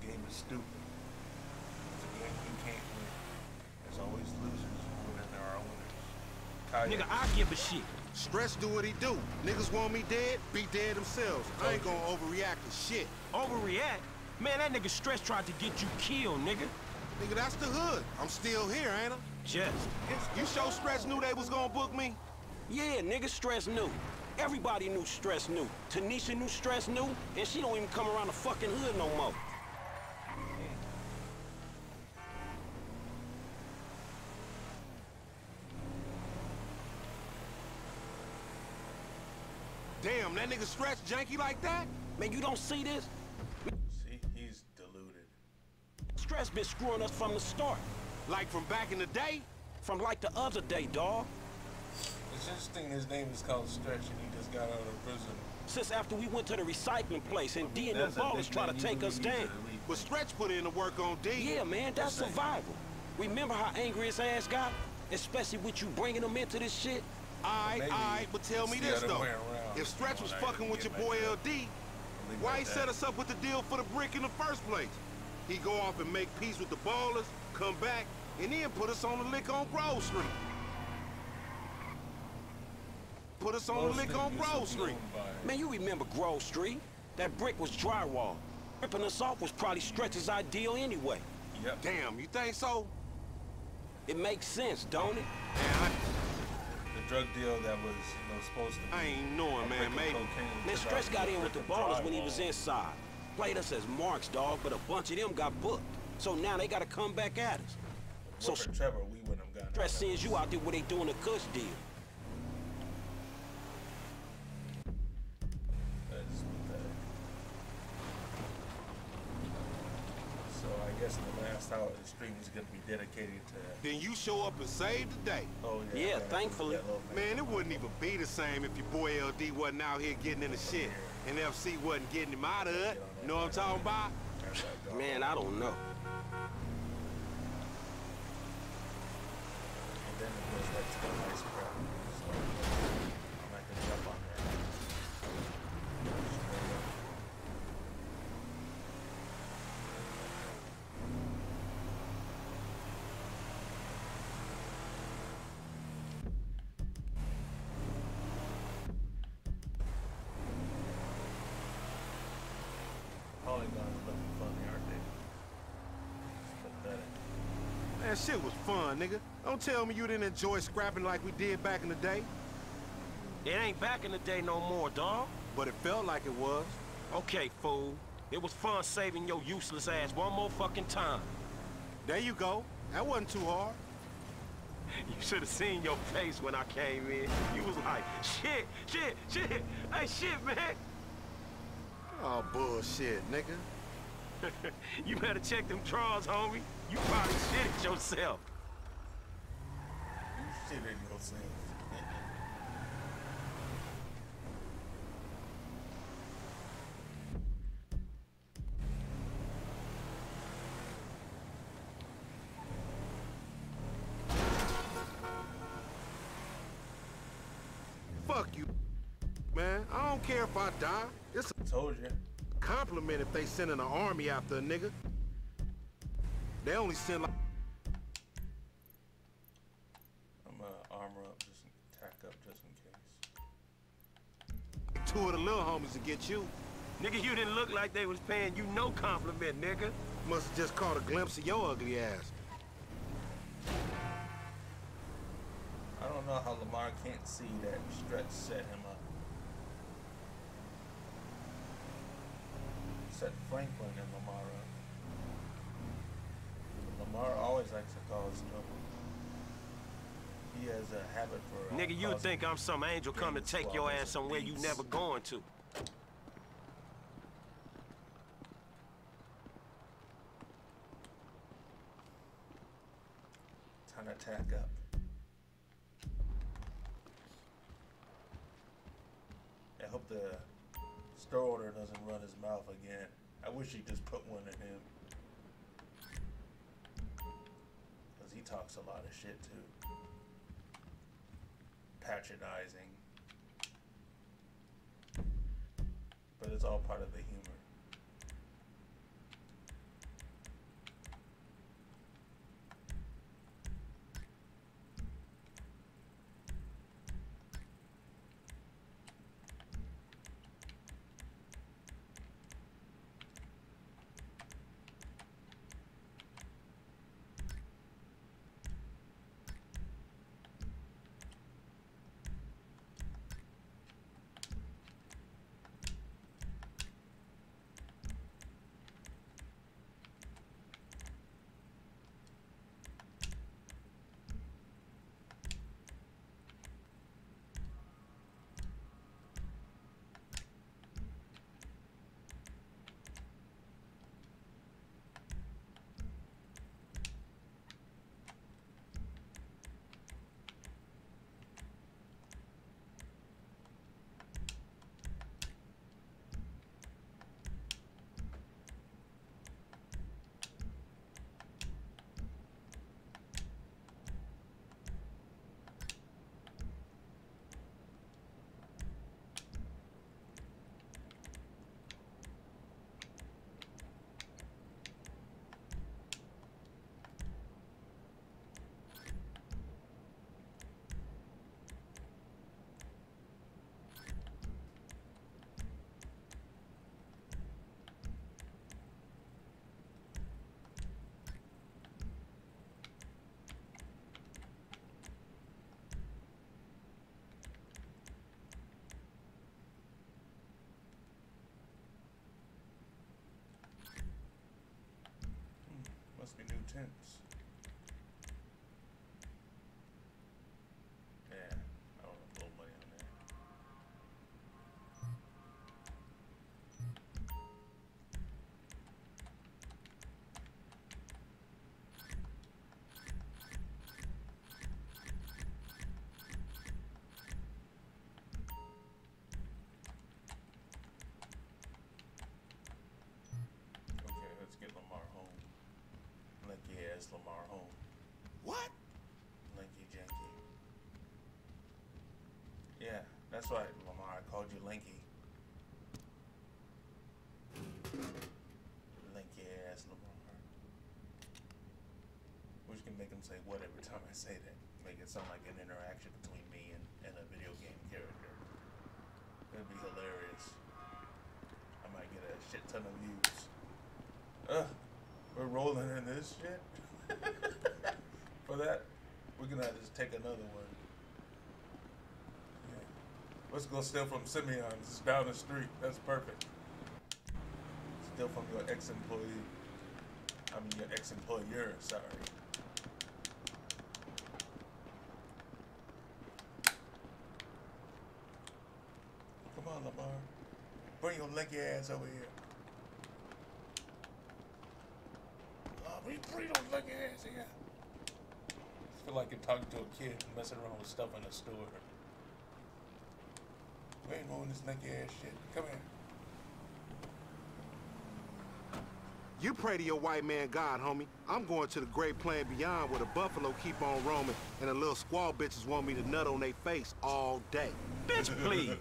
The game is stupid. It's a game you can't win. There's always losers more than there are winners. Nigga, I give a shit. Stress do what he do. Niggas want me dead, be dead themselves. I ain't gonna overreact to shit. Overreact? Man, that nigga Stress tried to get you killed, nigga. Nigga, that's the hood. I'm still here, ain't I? Just. You sure Stress knew they was gonna book me? Yeah, nigga, Stress knew. Everybody knew Stress knew. Tanisha knew Stress knew, and she don't even come around the fucking hood no more. Damn, that nigga Stretch janky like that? Man, you don't see this? See, he's deluded. Stress been screwing us from the start. Like from back in the day? From like the other day, dawg. It's interesting his name is called Stretch and he just got out of prison. Since after we went to the recycling place and D and the ballers try to take us down. But Stretch put in the work on D. Yeah, man, that's survival. Remember how angry his ass got? Especially with you bringing him into this shit? All right, but tell me this, though. If Stretch was fucking with your boy LD, why he set us up with the deal for the brick in the first place? He go off and make peace with the ballers, come back, and then put us on the lick on Grove Street. Man, you remember Grove Street? That brick was drywall. Ripping us off was probably Stretch's ideal anyway. Yep. Damn, you think so? It makes sense, don't it? Drug deal that was, you know, supposed to be. I ain't knowing, man, maybe. Man, Stress got in with the ballers when he was inside. Played us as marks, dog, but a bunch of them got booked. So now they gotta come back at us. So for Trevor, we wouldn't have gotten Stress says you out there where they doing a cuss deal. That's pathetic. So I guess the last hour of the stream is gonna be dedicated to that. Then you show up and save the day. Oh yeah. Yeah, thankfully. Man, it wouldn't even be the same if your boy LD wasn't out here getting in the shit. And FC wasn't getting him out of it. You know what I'm talking about? Man, I don't know. That shit was fun, nigga. Don't tell me you didn't enjoy scrapping like we did back in the day. It ain't back in the day no more, dawg. But it felt like it was. Okay, fool. It was fun saving your useless ass one more fucking time. There you go. That wasn't too hard. You should have seen your face when I came in. You was like, shit, shit, shit. Hey, shit, man. Oh, bullshit, nigga. You better check them drawers, homie. You probably shitted yourself. You shitted yourself. Fuck you, man. I don't care if I die. It's a told you. Compliment if they sending an army after a nigga. They only send like... I'm gonna armor up, just tack up just in case. Two of the little homies to get you. Nigga, you didn't look like they was paying you no compliment, nigga. Must have just caught a glimpse of your ugly ass. I don't know how Lamar can't see that Stretch set him up. Set Franklin and Lamar up. Lamar always likes to cause trouble. He has a habit for... Nigga, you think I'm some angel come to take your ass somewhere you never going to. Time to tack up. I hope the store order doesn't run his mouth again. I wish he just put one in him. He talks a lot of shit too. Patronizing. But it's all part of the humor. Must be new tents. as Lamar Home. What? Lanky Janky. Yeah, that's right, Lamar. I called you Lanky. Lanky ass Lamar. Which can make him say what every time I say that. Make it sound like an interaction between me and a video game character. It'd be hilarious. I might get a shit ton of views. We're rolling in this shit. For that, we're gonna just take another one. Yeah. Let's go steal from Simeon's. It's down the street. That's perfect. Steal from your ex-employee. I mean your ex-employer. Sorry. Come on, Lamar. Bring your lucky ass over here. We bring those lucky ass here. I feel like you're talking to a kid and messing around with stuff in a store. We ain't doing this lucky ass shit. Come here. You pray to your white man God, homie. I'm going to the great plain beyond where the buffalo keep on roaming and the little squaw bitches want me to nut on their face all day. Bitch, please.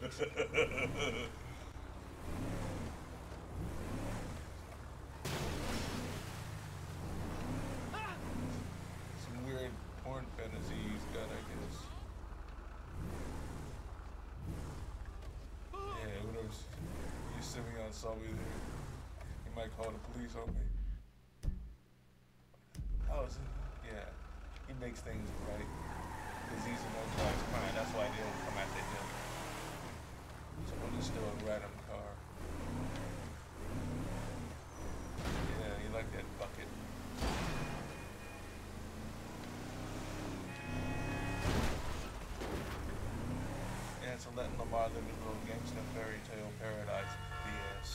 Things right. Because these are no cars crying. That's why they don't come after him. So we'll just do a random car. Yeah, you like that bucket. Yeah, so letting Lamar live his little gangster fairy tale paradise. BS.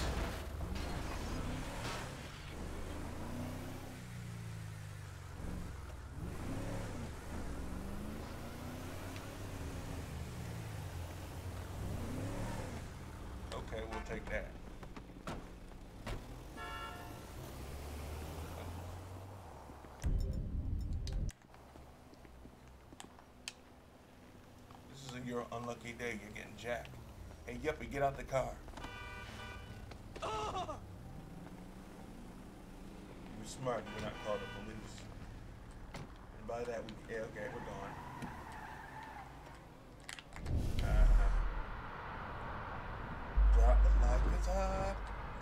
Okay, we'll take that. This is your unlucky day. You're getting jacked. Hey, yuppie, get out the car. Ah! You're smart. You're not called the police. And by that, we yeah, okay, we're gone.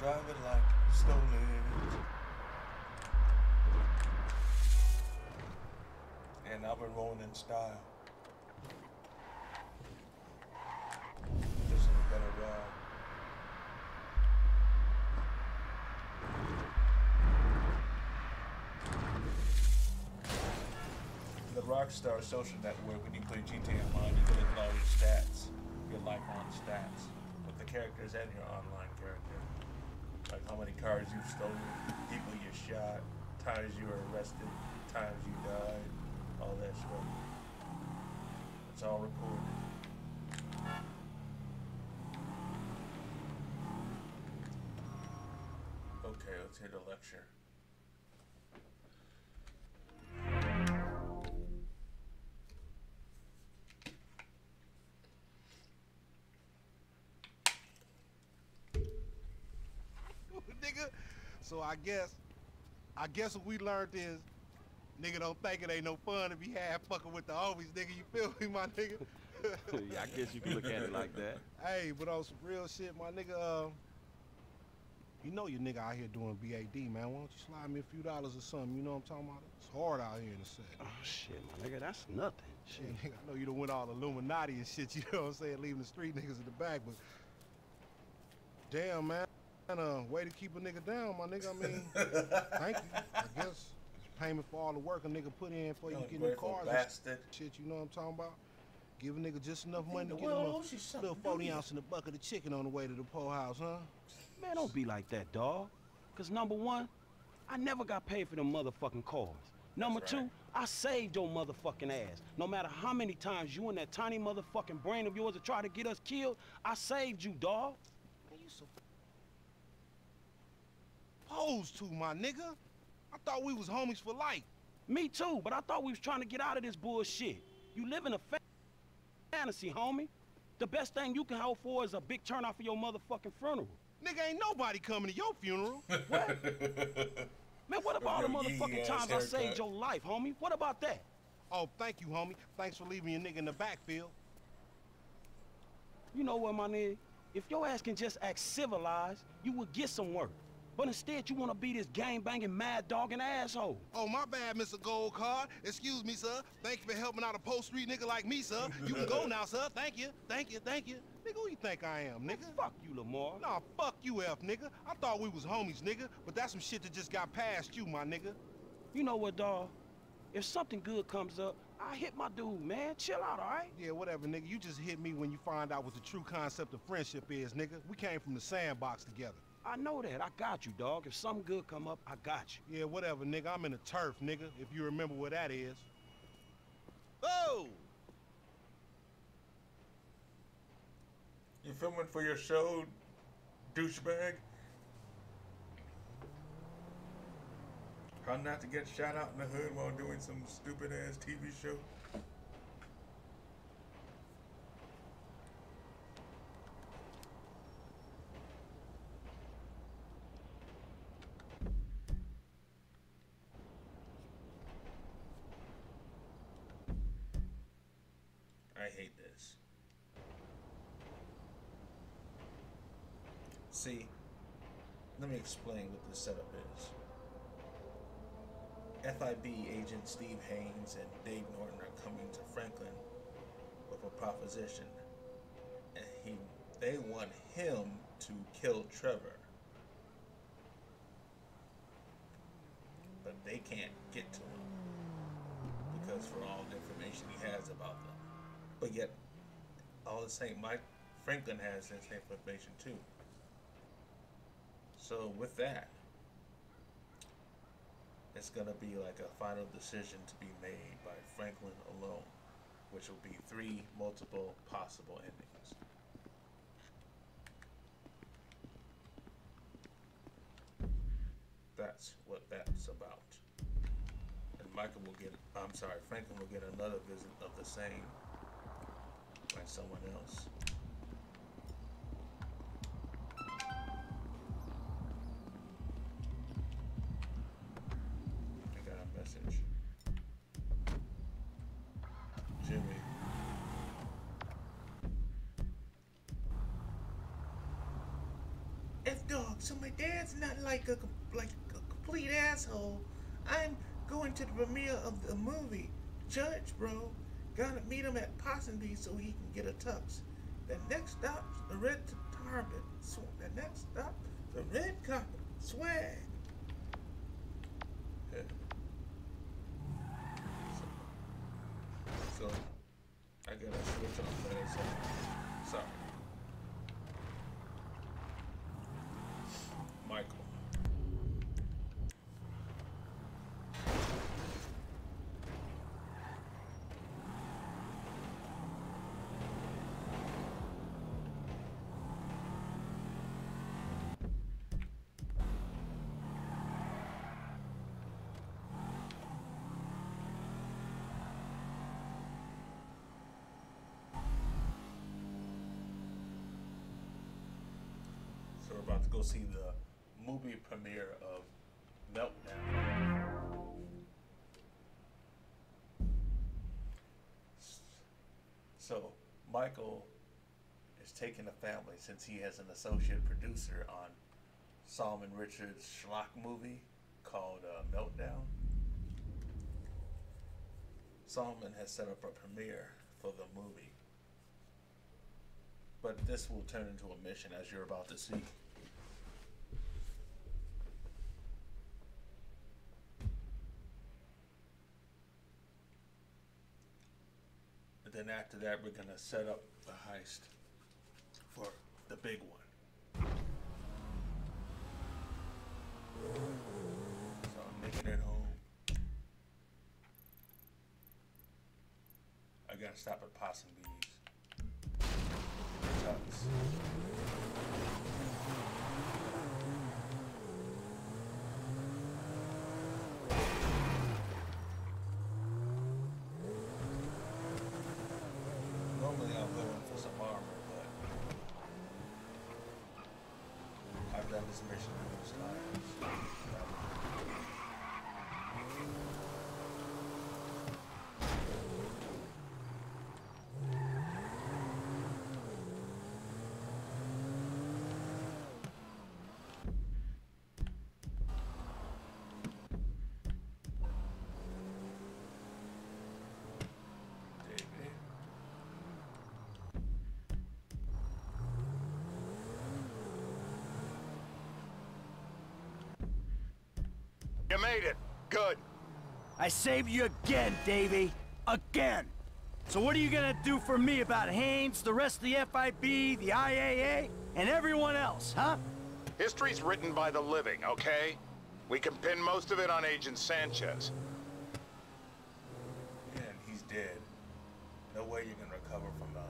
Drive it like you stole it. And I've been rolling in style. This is a better ride. The Rockstar Social Network, when you play GTA Online, you can look at all your stats, your life on stats, with the characters and your online character. Like how many cars you've stolen, people you shot, times you were arrested, times you died, all that shit. It's all recorded. Okay, let's hit a lecture. So I guess what we learned is, nigga, don't think it ain't no fun to be half fucking with the homies, nigga. You feel me, my nigga? Yeah, I guess you can look at it like that. Hey, but on some real shit, my nigga, you know your nigga out here doing BAD, man. Why don't you slide me a few dollars or something? You know what I'm talking about? It's hard out here in the set. Oh, shit, my nigga, that's nothing. Shit, nigga, I know you done went all Illuminati and shit, you know what I'm saying, leaving the street niggas in the back, but damn, man. Way to keep a nigga down, my nigga. I mean, thank you. I guess it's payment for all the work a nigga put in for you getting the cars and shit. You know what I'm talking about? Give a nigga just enough money to get him a little 40-ounce in the bucket of chicken on the way to the poorhouse, huh? Man, don't be like that, dog. Cause number one, I never got paid for them motherfucking cars. Number two, I saved your motherfucking ass. No matter how many times you and that tiny motherfucking brain of yours have tried to get us killed, I saved you, dog. Man, you so posed to, my nigga. I thought we was homies for life. Me too, but I thought we was trying to get out of this bullshit. You live in a fantasy, homie. The best thing you can hope for is a big turnout for your motherfucking funeral. Nigga, ain't nobody coming to your funeral. What? Man, what about all the motherfucking times I saved your life, homie? What about that? Oh, thank you, homie. Thanks for leaving your nigga in the backfield. You know what, my nigga? If your ass can just act civilized, you would get some work. But instead, you want to be this gang-banging, mad-dogging asshole. Oh, my bad, Mr. Gold Card. Excuse me, sir. Thank you for helping out a post-street nigga like me, sir. You can go now, sir. Thank you. Thank you. Thank you. Nigga, who you think I am, nigga? Well, fuck you, Lamar. Nah, fuck you, F, nigga. I thought we was homies, nigga, but that's some shit that just got past you, my nigga. You know what, dawg? If something good comes up, I hit my dude, man. Chill out, all right? Yeah, whatever, nigga. You just hit me when you find out what the true concept of friendship is, nigga. We came from the sandbox together. I know that. I got you, dog. If something good come up, I got you. Yeah, whatever, nigga. I'm in the turf, nigga, if you remember what that is. Oh! You filming for your show, douchebag? How not to get shot out in the hood while doing some stupid-ass TV show? I hate this. See, let me explain what this setup is. FIB agent Steve Haynes and Dave Norton are coming to Franklin with a proposition, and they want him to kill Trevor. But they can't get to him because for all the information he has about them. But yet, all the same, Mike Franklin has this information too. So with that, it's going to be like a final decision to be made by Franklin alone, which will be 3 multiple possible endings. That's what that's about. And Franklin will get another visit of the same by someone else. So my dad's not like a complete asshole. I'm going to the premiere of the movie. Judge, bro, gotta meet him at Ponsonby so he can get a tux. The next stop, the red carpet. So the next stop, the red carpet. Swag. Yeah. So I gotta switch off that. So, sorry. Michael. So we're about to go see the movie premiere of Meltdown. So Michael is taking a family since he has an associate producer on Solomon Richards' schlock movie called Meltdown. Solomon has set up a premiere for the movie, but this will turn into a mission, as you're about to see. Then after that, we're gonna set up the heist for the big one. So I'm making it home. I gotta stop at Ponsonby's. normally I'm looking for some armor, but I've done this mission most times. You made it. Good. I saved you again, Davey. Again. So what are you gonna do for me about Haynes, the rest of the FIB, the IAA, and everyone else, huh? History's written by the living, okay? We can pin most of it on Agent Sanchez. And he's dead. No way you can recover from a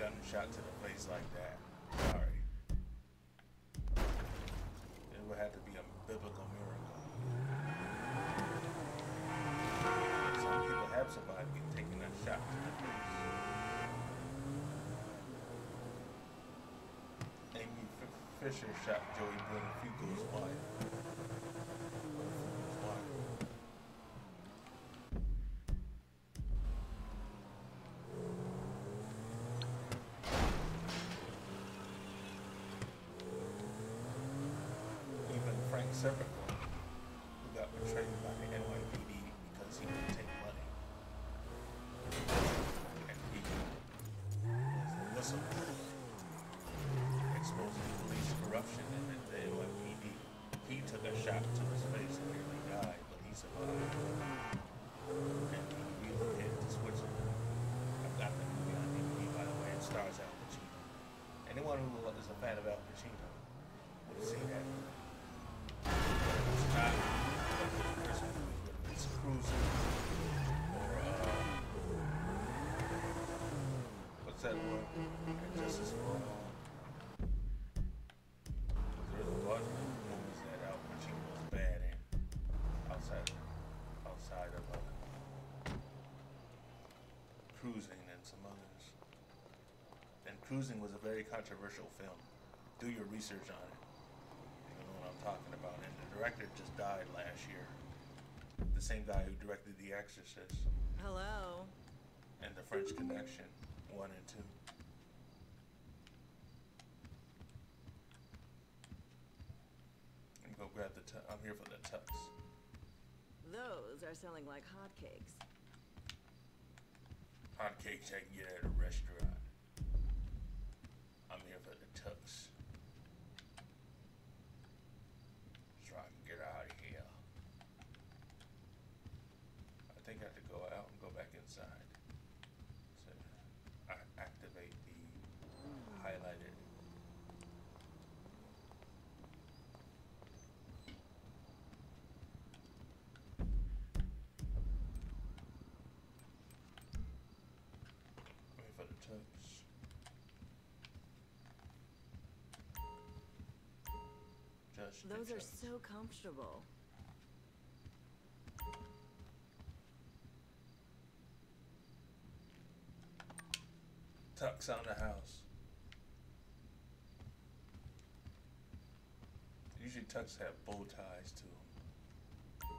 gunshot to the face like that. Sorry. It would have to be a biblical miracle. Some people have survived being taken that shot to the face. Amy Fisher shot Joey Blinn a few goes wide. Cruising and some others. And Cruising was a very controversial film. Do your research on it. You know what I'm talking about. And the director just died last year. The same guy who directed The Exorcist. Hello. And The French Connection 1 and 2. I'm gonna grab the tux. I'm here for the tux. Those are selling like hotcakes. Hotcakes I can get at a restaurant. I'm here for the tux. So I can get out of here. I think I have to go out and go back inside. So I activate the highlighted. Those are so comfortable. Tux on the house. Usually tux have bow ties to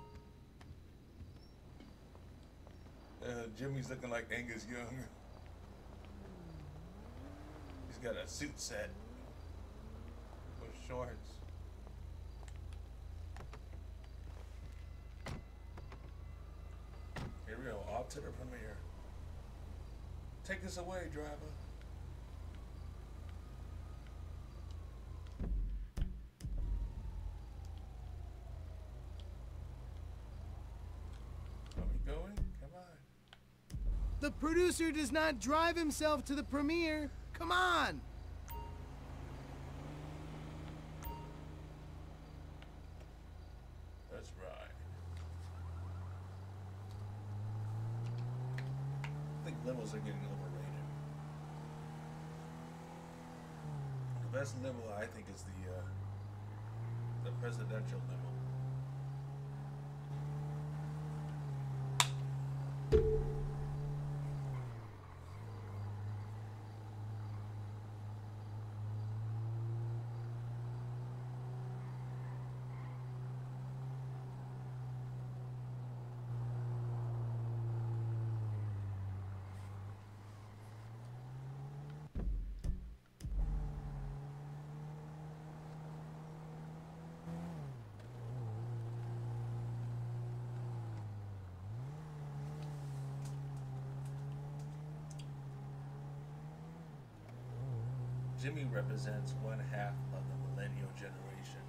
them. Jimmy's looking like Angus Young. He's got a suit set with shorts. Off to the premiere. Take this away, driver. Are we going? Come on. The producer does not drive himself to the premiere. Come on. That's right. Levels are getting overrated. The best level I think is the presidential level. Jimmy represents one half of the millennial generation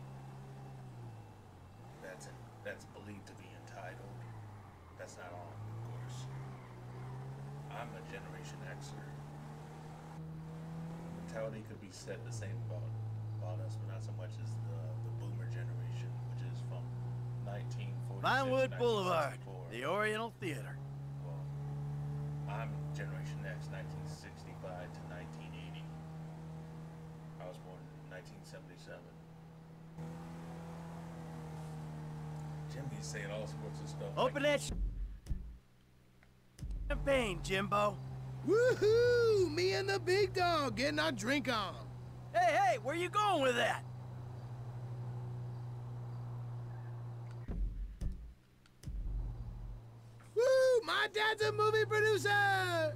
that's believed to be entitled. That's not all, of course. I'm a Generation Xer. The mentality could be said the same about us, but not so much as the Boomer generation, which is from 1946 Vinewood Boulevard, the Oriental Theater. Well, I'm Generation X, 1965 to 1980. I was born in 1977. Jimmy's saying all sorts of stuff. Open that champagne, Jimbo. Woohoo! Me and the big dog getting our drink on. Hey, where you going with that? Woo! My dad's a movie producer.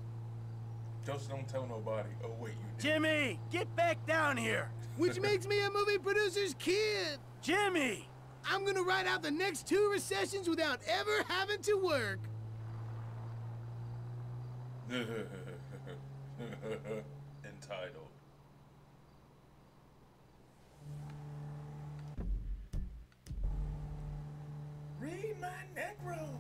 Just don't tell nobody. Oh wait, you did. Jimmy, get back down here. Which makes me a movie producer's kid. Jimmy. I'm gonna ride out the next 2 recessions without ever having to work. Entitled. Read my neck rolls.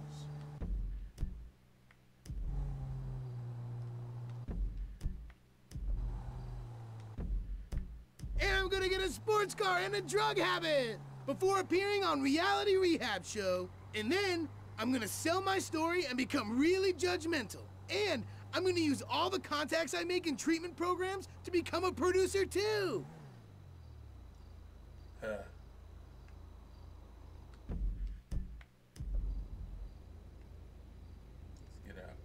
And I'm gonna get a sports car and a drug habit before appearing on Reality Rehab Show. And then, I'm gonna sell my story and become really judgmental. And I'm gonna use all the contacts I make in treatment programs to become a producer too. Let's get out.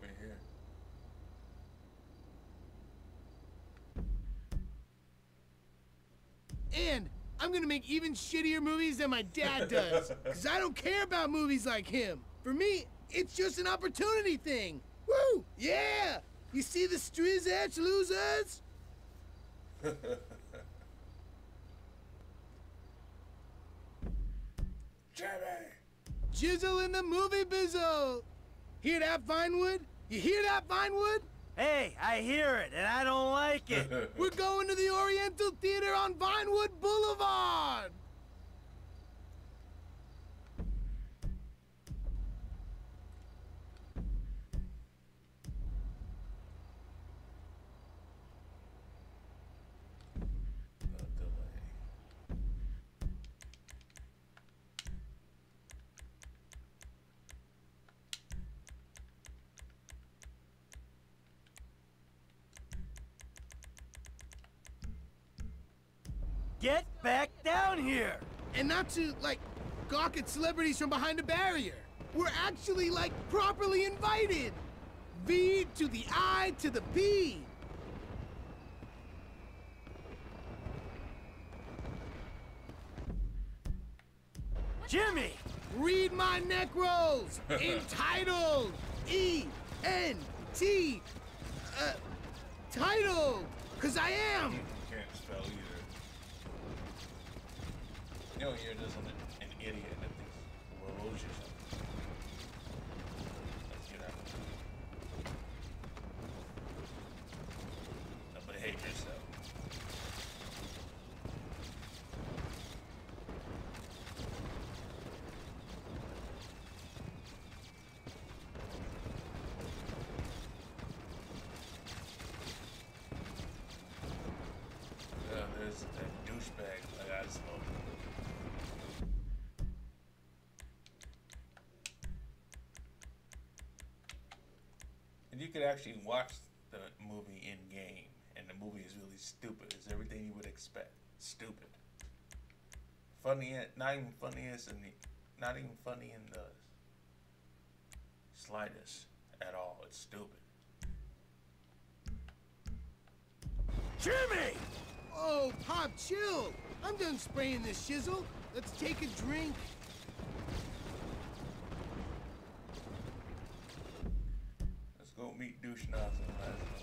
We're here. And I'm gonna make even shittier movies than my dad does, because I don't care about movies like him. For me, it's just an opportunity thing. Woo! Yeah! You see the streets, edge losers? Jimmy! Jizzle in the movie bizzle! Hear that, Vinewood? You hear that, Vinewood? Hey, I hear it, and I don't like it. We're going to the Oriental Theater on Vinewood Boulevard. Get back down here! And not to, like, gawk at celebrities from behind a barrier. We're actually, like, properly invited. V to the I to the P. Jimmy! Read my neck rolls! Entitled! E-N-T. Titled! Because I am! You can't spell either. You know, you're just an idiot that thinks the world owes you something. Let's get out of here. Now behave yourself. There's that douchebag like I smoked. You could actually watch the movie in game, and the movie is really stupid. It's everything you would expect. Stupid. Funny, not even funny in the slightest at all. It's stupid. Jimmy! Oh, Pop, chill. I'm done spraying this shizzle. Let's take a drink. Go meet douche nozzle last time.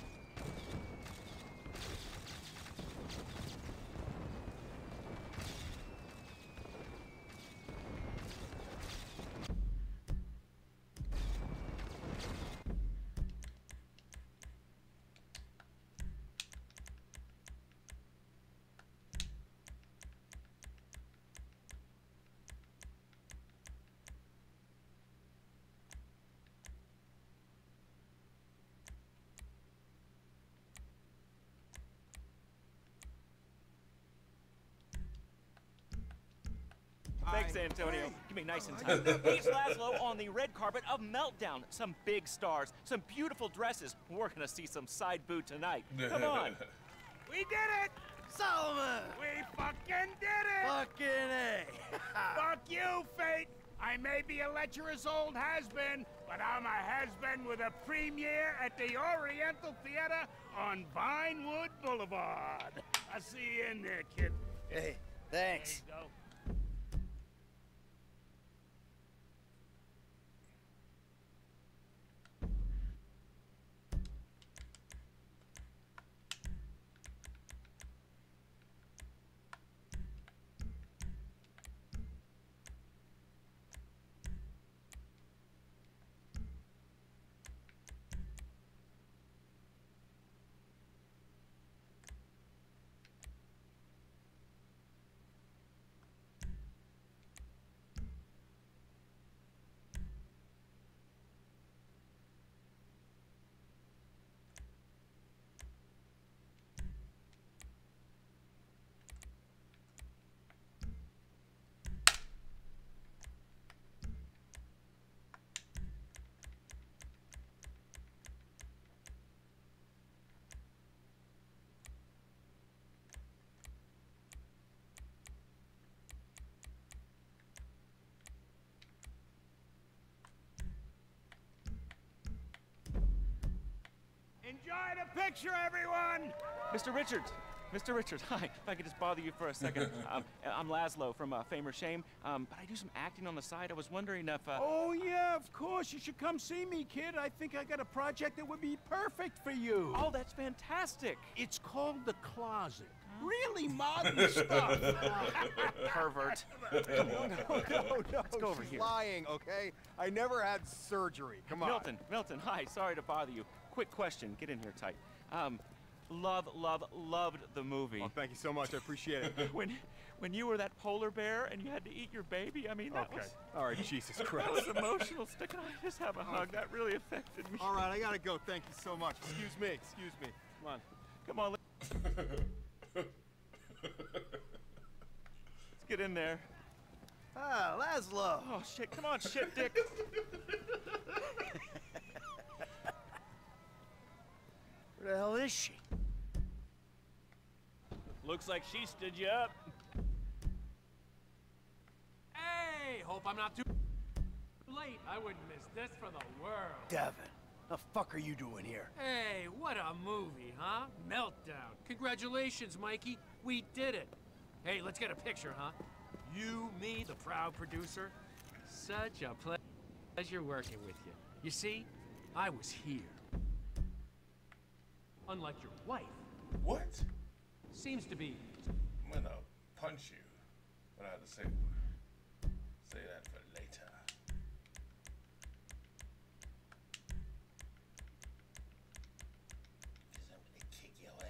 San Antonio. Give me nice and tight. Here's Laszlo on the red carpet of Meltdown. Some big stars, some beautiful dresses. We're gonna see some side boo tonight. Come on. We did it! Solomon! We fucking did it! Fucking A! Fuck you, fate! I may be a lecherous old has-been, but I'm a has-been with a premiere at the Oriental Theater on Vinewood Boulevard. I'll see you in there, kid. Hey, thanks. There you go. Enjoy the picture, everyone! Mr. Richards, hi. If I could just bother you for a second. I'm Laszlo from Fame or Shame, but I do some acting on the side. I was wondering if... Oh, yeah, of course. You should come see me, kid. I think I got a project that would be perfect for you. Oh, that's fantastic. It's called The Closet. Huh? Really modern stuff. Pervert. No. Let's go over here. She's lying, okay? I never had surgery. Come on. Milton, hi. Sorry to bother you. Quick question. Get in here tight. Loved the movie. Oh, thank you so much. I appreciate it. When you were that polar bear and you had to eat your baby, I mean, that was... All right, Jesus Christ. That was emotional. Can I just have a hug? That really affected me. All right, I gotta go. Thank you so much. Excuse me. Come on. Let's get in there. Ah, Laszlo. Oh, shit. Come on, shit dick. Where the hell is she? Looks like she stood you up. Hey, hope I'm not too late. I wouldn't miss this for the world. Devin, the fuck are you doing here? Hey, what a movie, huh? Meltdown. Congratulations, Mikey. We did it. Hey, let's get a picture, huh? You, me, the proud producer. Such a pleasure working with you. You see, I was here. Unlike your wife. What? Seems to be. I'm gonna punch you, but I had to say that for later. Because I'm gonna kick your ass.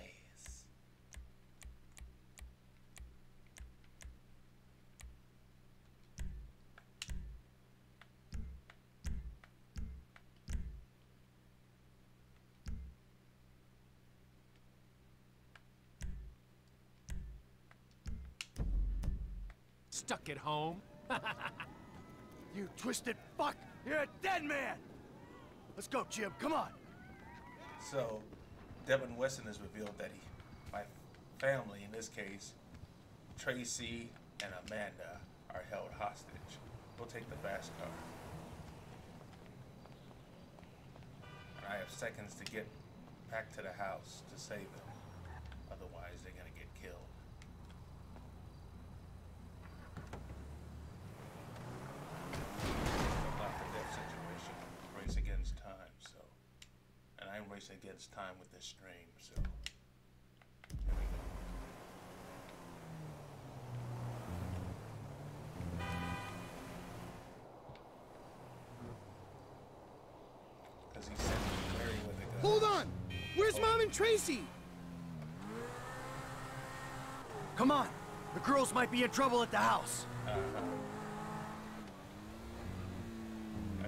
Stuck at home. You twisted fuck! You're a dead man! Let's go, Jim. Come on! So, Devin Weston has revealed that my family, in this case, Tracy and Amanda, are held hostage. We'll take the fast car. And I have seconds to get back to the house to save them. Otherwise, they're gonna get killed. Against time with this stream, so here we go. Because he sent me Mary with a gun. Hold on! Where's Mom and Tracy? Come on! The girls might be in trouble at the house. I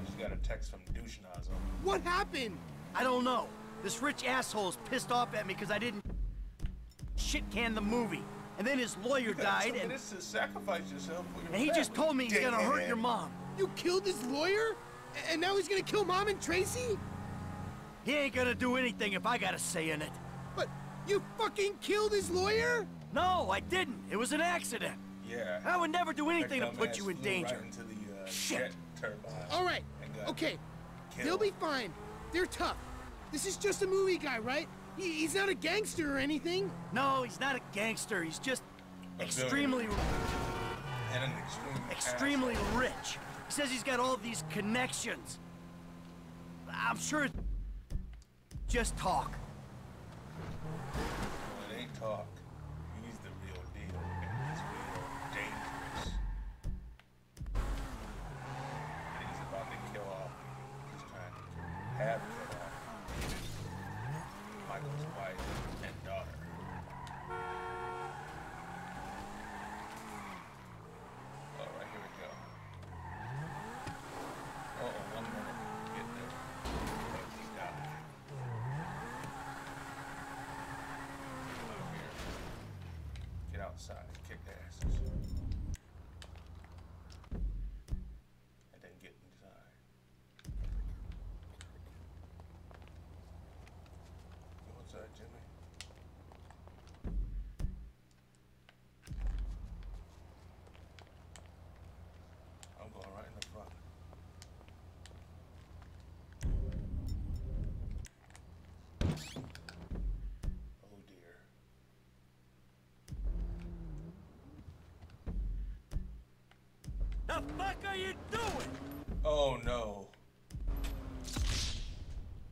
just got a text from Douche Nozzle. What happened? I don't know. This rich asshole's pissed off at me because I didn't shit-can the movie. and then his lawyer died, and sacrifice yourself for your family. He just told me he's gonna hurt your mom. You killed his lawyer, and now he's gonna kill Mom and Tracy? He ain't gonna do anything if I got a say in it. But you fucking killed his lawyer? No, I didn't. It was an accident. Yeah. I would never do anything to put you in danger. Right into the, shit. All right. Okay. Killed. They'll be fine. They're tough. This is just a movie guy, right? He's not a gangster or anything. No, he's not a gangster. He's just extremely rich. He says he's got all these connections. I'm sure it's just talk. Well, it ain't talk. He's the real deal. And he's real dangerous. And he's about to kill off. He's trying to have it off. Michael's wife and daughter. Oh, right, here we go. Uh oh, 1 minute. Get there. Thank you, God. Get outside. Kick asses. And then get inside. Jimmy. I'm going right in the front. Oh dear. The fuck are you doing? Oh no.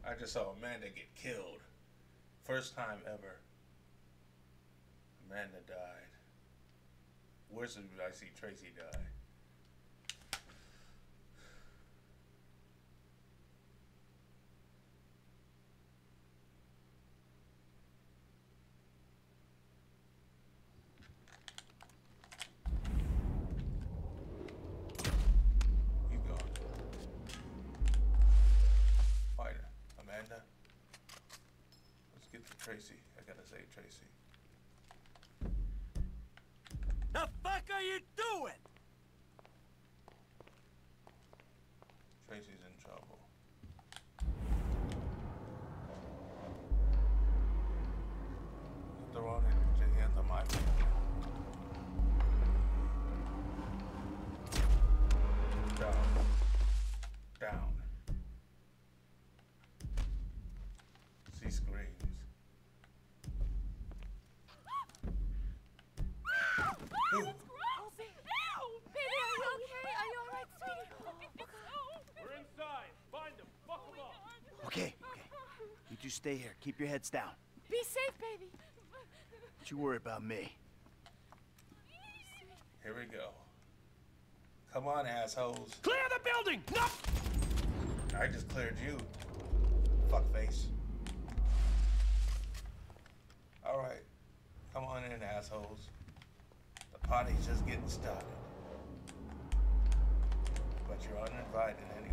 I just saw Amanda get killed. First time ever. Amanda died. Worse than I see Tracy die. Tracy, I gotta say Tracy. The fuck are you doing? Tracy's in trouble. Put the wrong energy into my way. Down. She screams. You stay here. Keep your heads down. Be safe, baby. Don't you worry about me. Here we go. Come on, assholes. Clear the building! No! I just cleared you. Fuckface. Alright. Come on in, assholes. The party's just getting started. But you're uninvited anyway.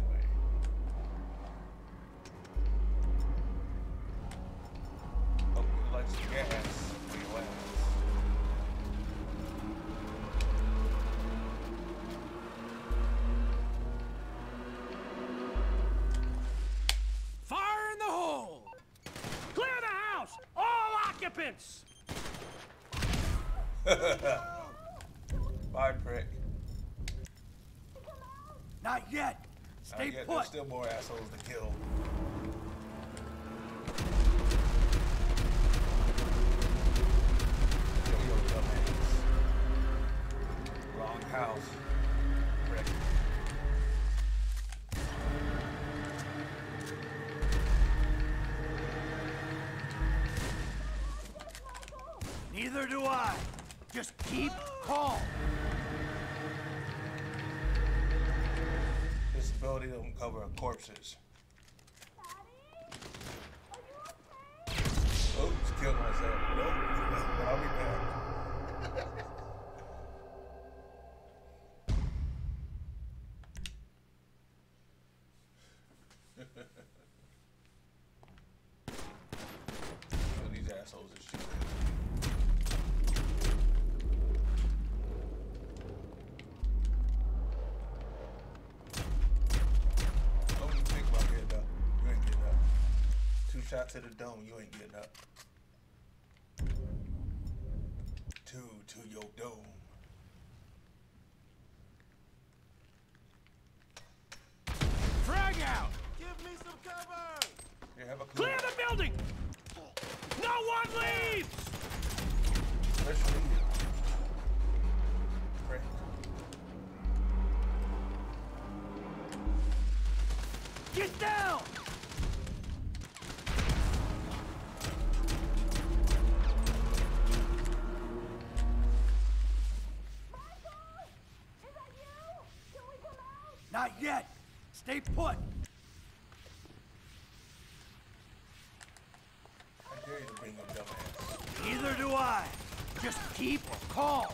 Let's get it. Fire in the hole! Clear the house! All occupants! Bye, prick. Not yet. Stay put. There's still more assholes to kill. Wrong house. Rick. Neither do I. Just keep calm. This ability don't cover corpses. Daddy, are you okay? Oops, killed myself. Nope, but I'll be back. to the dome, you ain't getting up. To your dome. Frag out! Give me some cover! Here, have a clear the building! No one leaves! Let's leave. Great. Get down! Not yet! Stay put! I dare you to bring up dumbass. Neither do I! Just keep calm!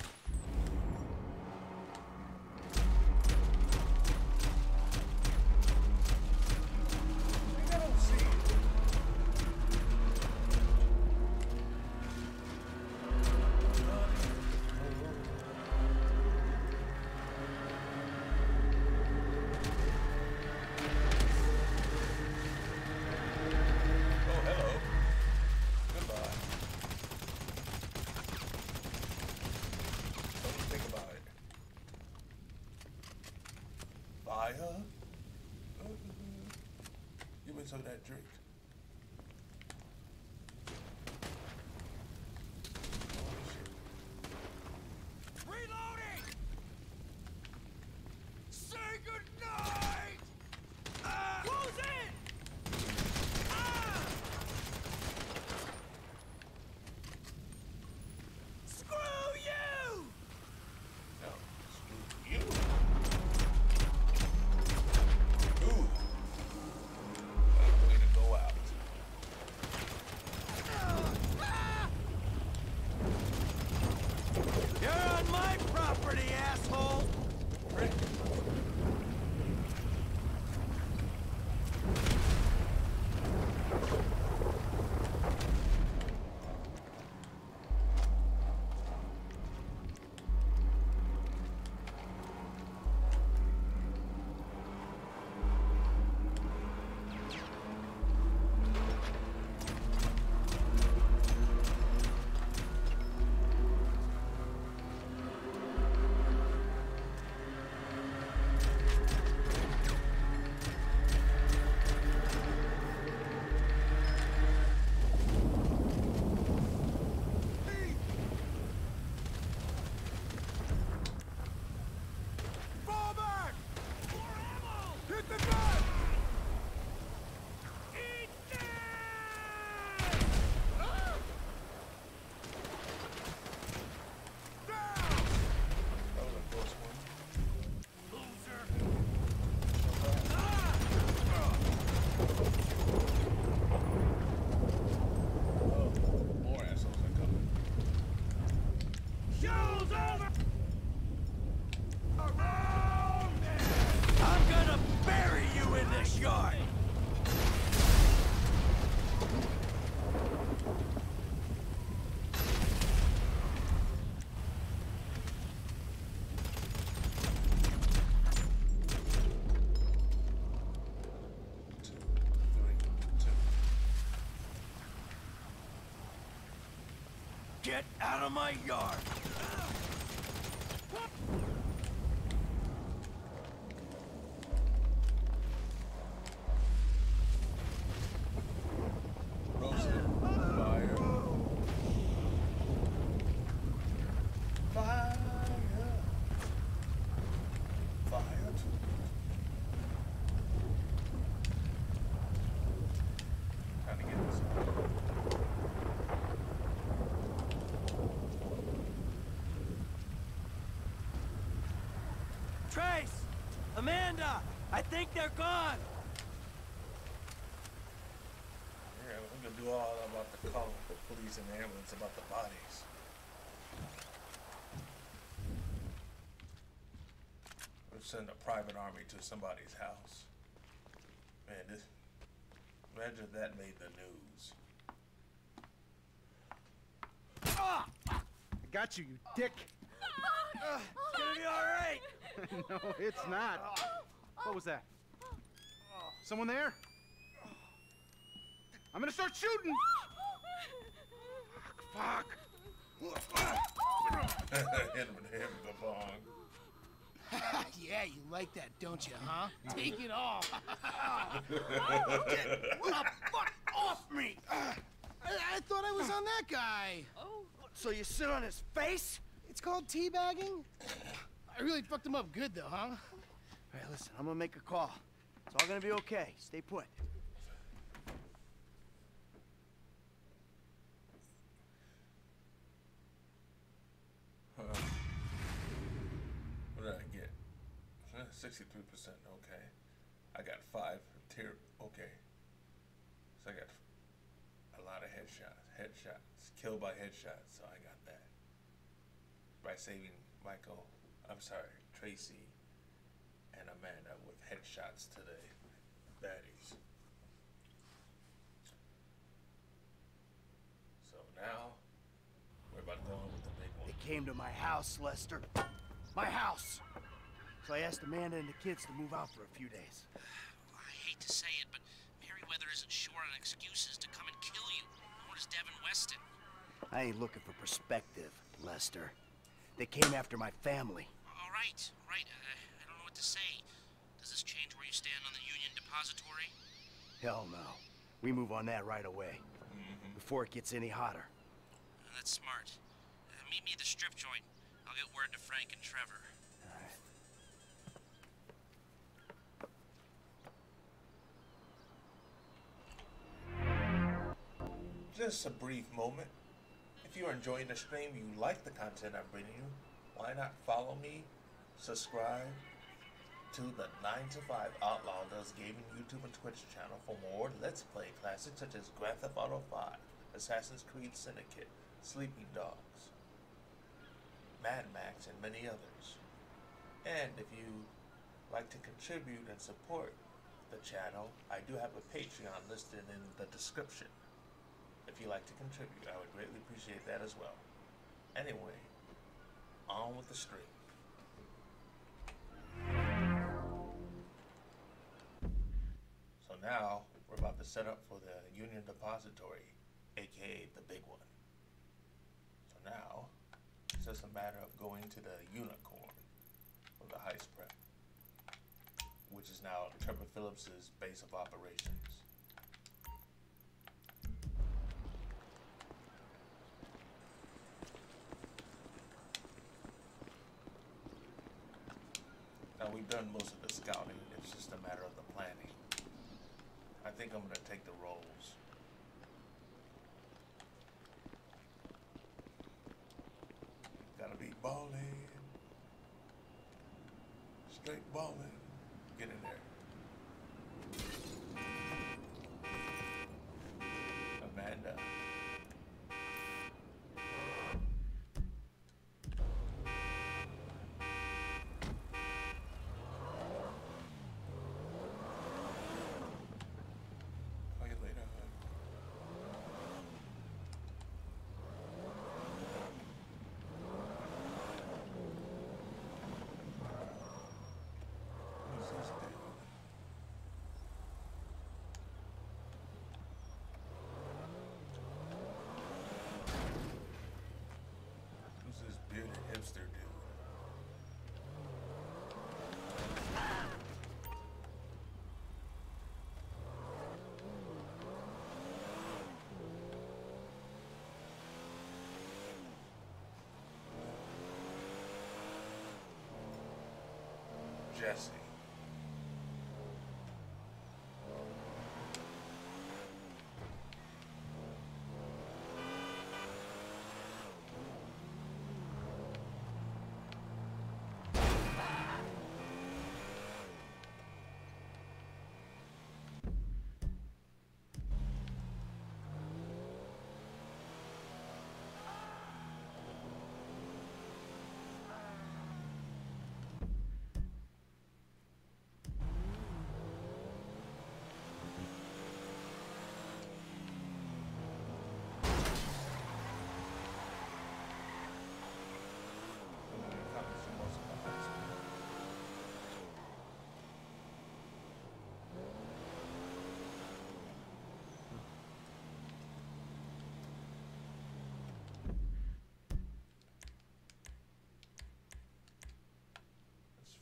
So that drink. Reloading! Say goodnight! Close in! Screw you! No, screw you. Get out of my yard! Trace! Amanda! I think they're gone! Yeah, we can do all about the call with the police and the ambulance about the bodies. We'll send a private army to somebody's house. Man, this... Imagine if that made the news. Ah! I got you, you dick! It's gonna be alright! No, it's not. What was that? Someone there? I'm gonna start shooting! Fuck, fuck! Hit him with the bong. Yeah, you like that, don't you, huh? Take it off! Get the fuck off me! I thought I was on that guy! Oh. So you sit on his face? It's called teabagging? I really fucked him up good, though, huh? All right, listen, I'm gonna make a call. It's all gonna be okay. Stay put. What did I get? 63%, okay. I got 5 tier, okay. So I got a lot of headshots, killed by headshots, so I got that. By saving Michael, I'm sorry, Tracy and Amanda with headshots to the baddies. So now, we're about to go on with the big one. They came to my house, Lester. My house! So I asked Amanda and the kids to move out for a few days. I hate to say it, but Merryweather isn't short on excuses to come and kill you, nor is Devin Weston. I ain't looking for perspective, Lester. They came after my family. All right, all right. I don't know what to say. Does this change where you stand on the Union Depository? Hell no. We move on that right away, before it gets any hotter. That's smart. Meet me at the strip joint. I'll get word to Frank and Trevor. All right. Just a brief moment. If you're enjoying the stream, you like the content I'm bringing you, why not follow me, subscribe to the 9to5 Outlaw Does Gaming YouTube and Twitch channel for more Let's Play classics such as Grand Theft Auto V, Assassin's Creed Syndicate, Sleeping Dogs, Mad Max, and many others. And if you like to contribute and support the channel, I do have a Patreon listed in the description. If you like to contribute, I would greatly appreciate that as well. Anyway, on with the stream. So now, we're about to set up for the Union Depository, aka the big one. So now, it's just a matter of going to the Unicorn for the heist prep, which is now Trevor Phillips' base of operations. Now we've done most of the scouting, it's just a matter of the planning. I think I'm going to take the roles. Gotta be balling. Straight balling. Get in there. Amanda. Hipster dude. Jesse.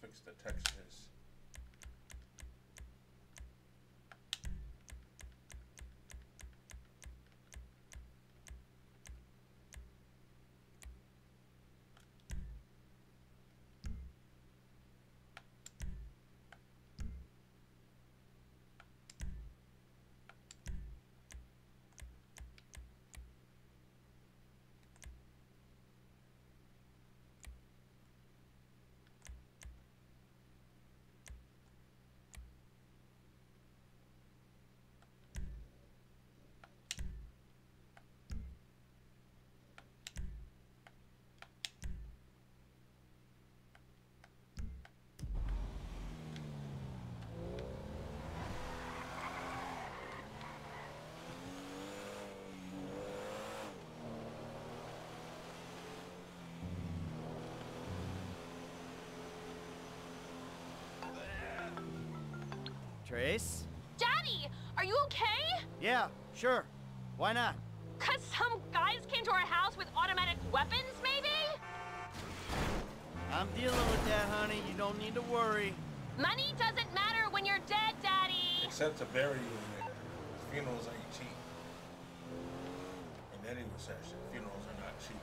fix the text is. Trace? Daddy, are you okay? Yeah, sure. Why not? 'Cause some guys came to our house with automatic weapons, maybe? I'm dealing with that, honey. You don't need to worry. Money doesn't matter when you're dead, Daddy. Except to bury you in there. Funerals ain't cheap. In any recession, funerals are not cheap.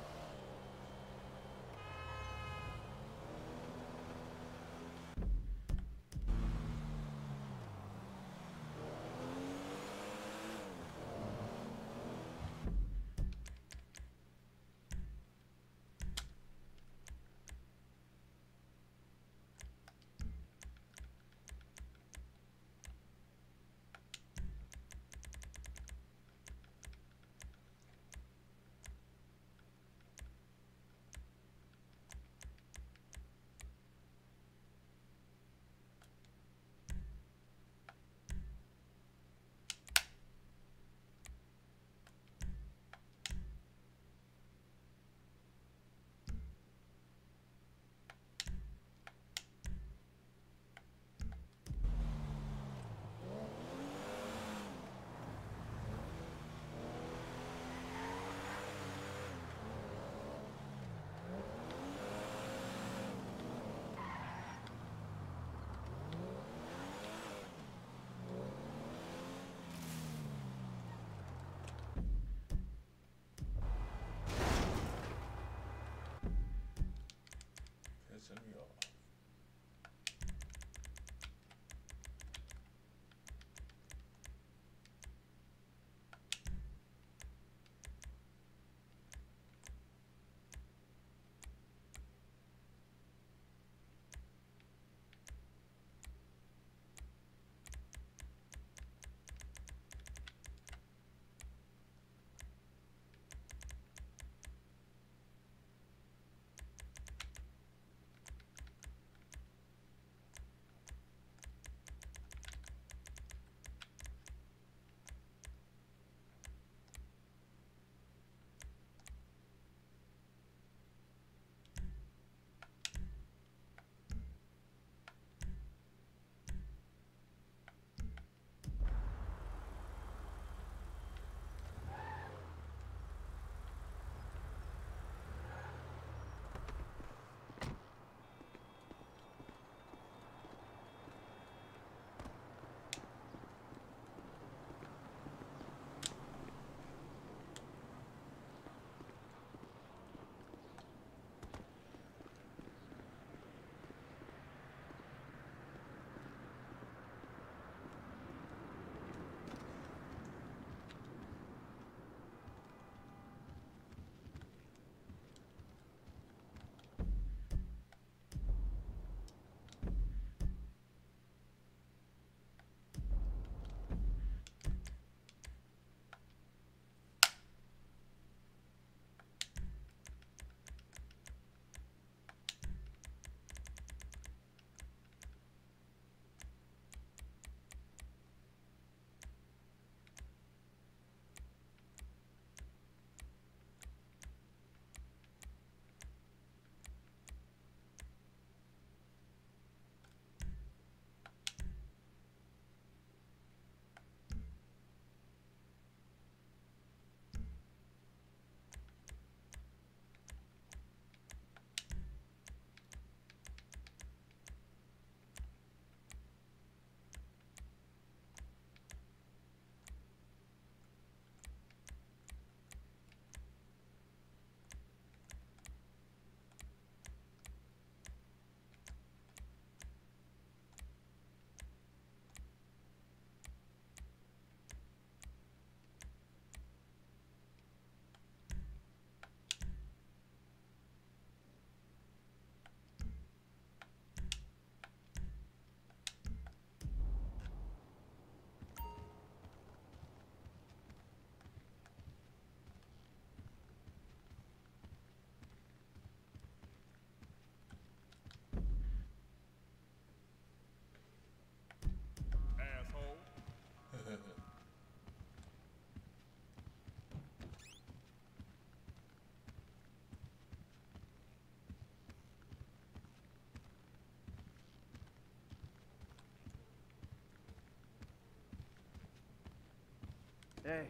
Hey,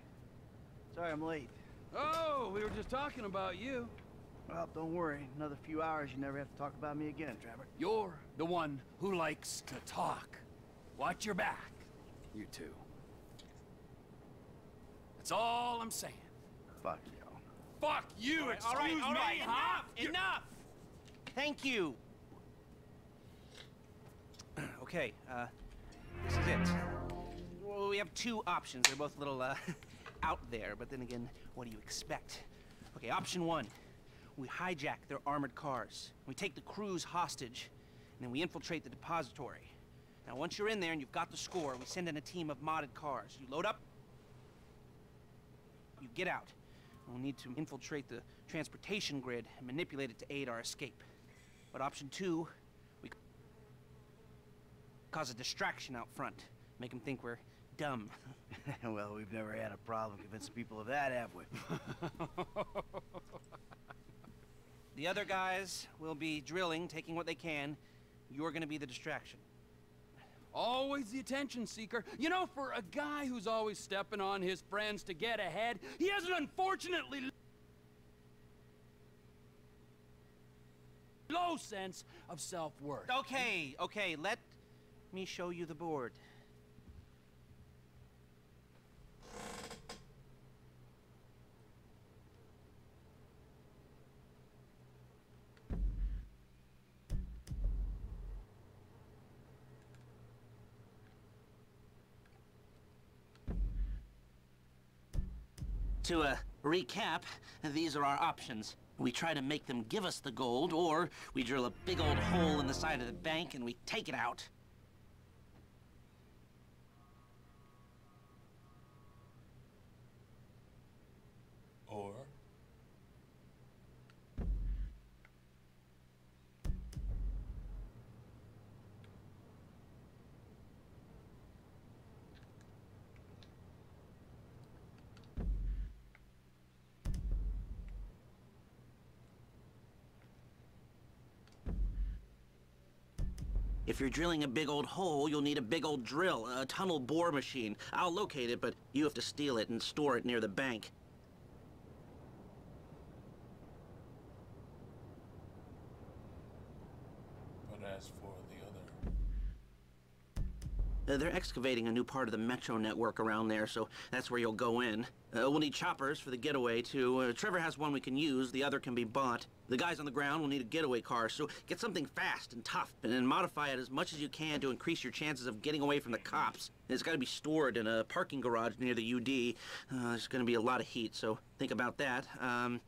sorry I'm late. Oh, we were just talking about you. Well, don't worry. Another few hours, you never have to talk about me again, Trevor. You're the one who likes to talk. Watch your back, you two. That's all I'm saying. Fuck you. Fuck you! All right, excuse me, huh? Enough! Thank you! Okay, this is it. Well, we have two options. They're both a little, out there, but then again, what do you expect? Okay, option one. We hijack their armored cars. We take the crews hostage, and then we infiltrate the depository. Now, once you're in there and you've got the score, we send in a team of modded cars. You load up, you get out. We'll need to infiltrate the transportation grid and manipulate it to aid our escape. But option two, we cause a distraction out front. Make them think we're dumb. Well, we've never had a problem convincing people of that, have we? The other guys will be drilling, taking what they can. You're gonna be the distraction. Always the attention seeker. You know, for a guy who's always stepping on his friends to get ahead, he has an unfortunately low sense of self-worth. Okay, okay, let me show you the board. To recap, these are our options. We try to make them give us the gold, or we drill a big old hole in the side of the bank and we take it out. Or? If you're drilling a big old hole, you'll need a big old drill, a tunnel bore machine. I'll locate it, but you have to steal it and store it near the bank. But as for the other... they're excavating a new part of the metro network around there, so that's where you'll go in. We'll need choppers for the getaway, too. Trevor has one we can use, the other can be bought. The guys on the ground will need a getaway car, so get something fast and tough, and then modify it as much as you can to increase your chances of getting away from the cops. And it's got to be stored in a parking garage near the UD. There's going to be a lot of heat, so think about that. I'm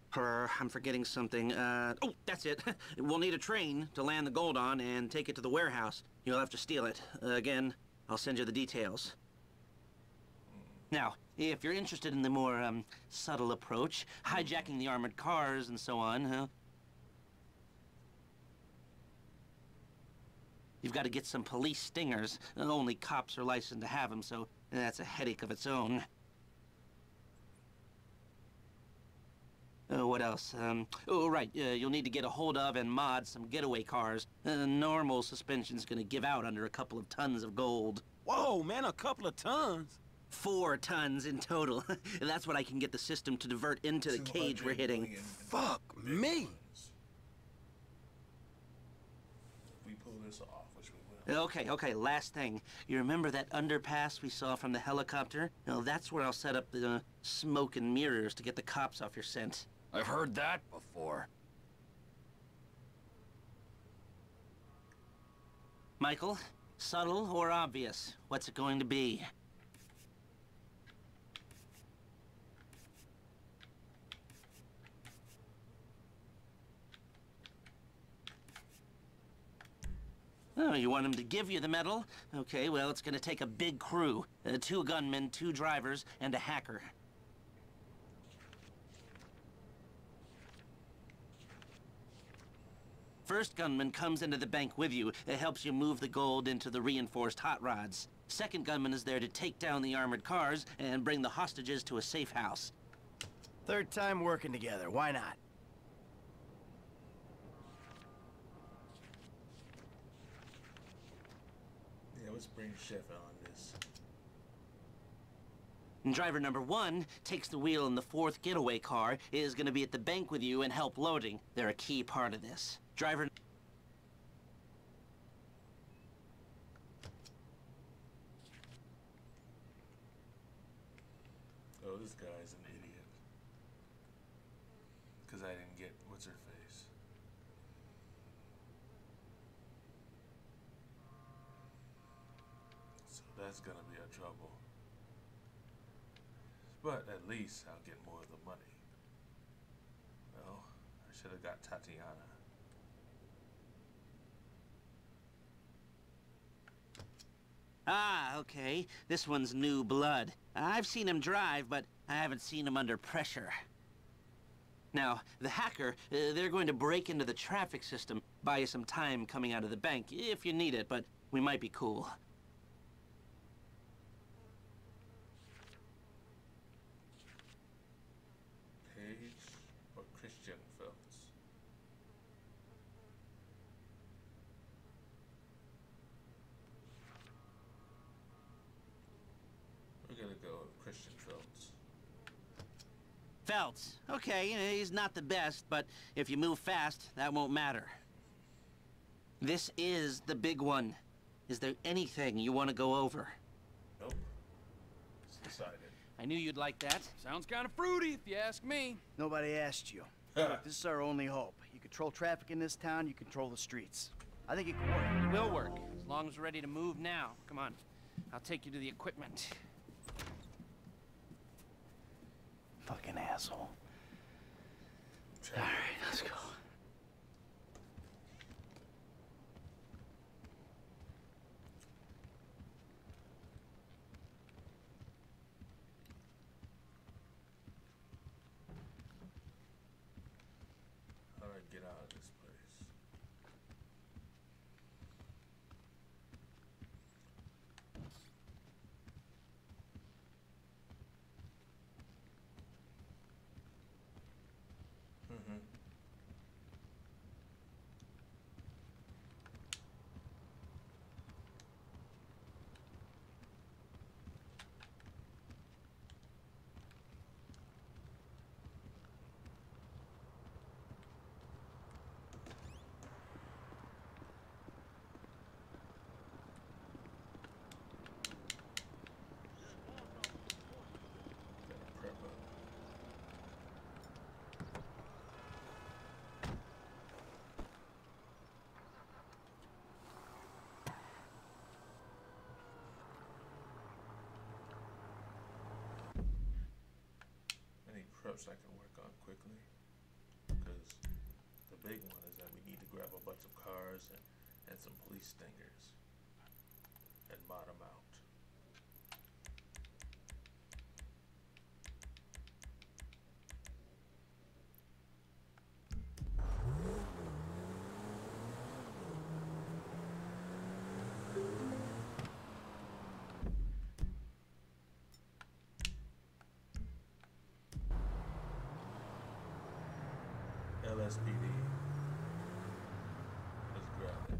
forgetting something. Oh, that's it. We'll need a train to land the gold on and take it to the warehouse. You'll have to steal it. Again, I'll send you the details. Now, if you're interested in the more subtle approach, hijacking the armored cars and so on, huh? You've got to get some police stingers. Only cops are licensed to have them, so that's a headache of its own. What else? Oh, right. You'll need to get a hold of and mod some getaway cars. Normal suspension's gonna give out under a couple of tons of gold. Whoa, man, a couple of tons? 4 tons in total. That's what I can get the system to divert into the cage we're hitting. Fuck me! We pull this off. Okay, okay, last thing. You remember that underpass we saw from the helicopter? Now, that's where I'll set up the smoke and mirrors to get the cops off your scent. I've heard that before. Michael, subtle or obvious? What's it going to be? Oh, you want them to give you the medal? Okay, well, it's gonna take a big crew. 2 gunmen, 2 drivers, and a hacker. First gunman comes into the bank with you. It helps you move the gold into the reinforced hot rods. Second gunman is there to take down the armored cars and bring the hostages to a safe house. Third time working together, why not? Let's bring Chef on this. And driver number one takes the wheel in the fourth getaway car, is going to be at the bank with you and help loading. They're a key part of this. Driver... Oh, this guy's an idiot. Because I didn't get... What's her face? So that's going to be a trouble. But at least I'll get more of the money. Well, I should have got Tatiana. Ah, okay. This one's new blood. I've seen him drive, but I haven't seen him under pressure. Now, the hacker, they're going to break into the traffic system, buy you some time coming out of the bank, if you need it, but we might be cool. Phelps. Okay, he's not the best, but if you move fast, that won't matter. This is the big one. Is there anything you want to go over? Nope. It's decided. I knew you'd like that. Sounds kind of fruity, if you ask me. Nobody asked you. Look, this is our only hope. You control traffic in this town, you control the streets. I think it can work. It will work, as long as we're ready to move now. Come on, I'll take you to the equipment. Fucking asshole. Alright, let's go. How do I get out of this place? Preps I can work on quickly, because the big one is that we need to grab a bunch of cars and some police stingers and mod them out. SPD. Let's grab it.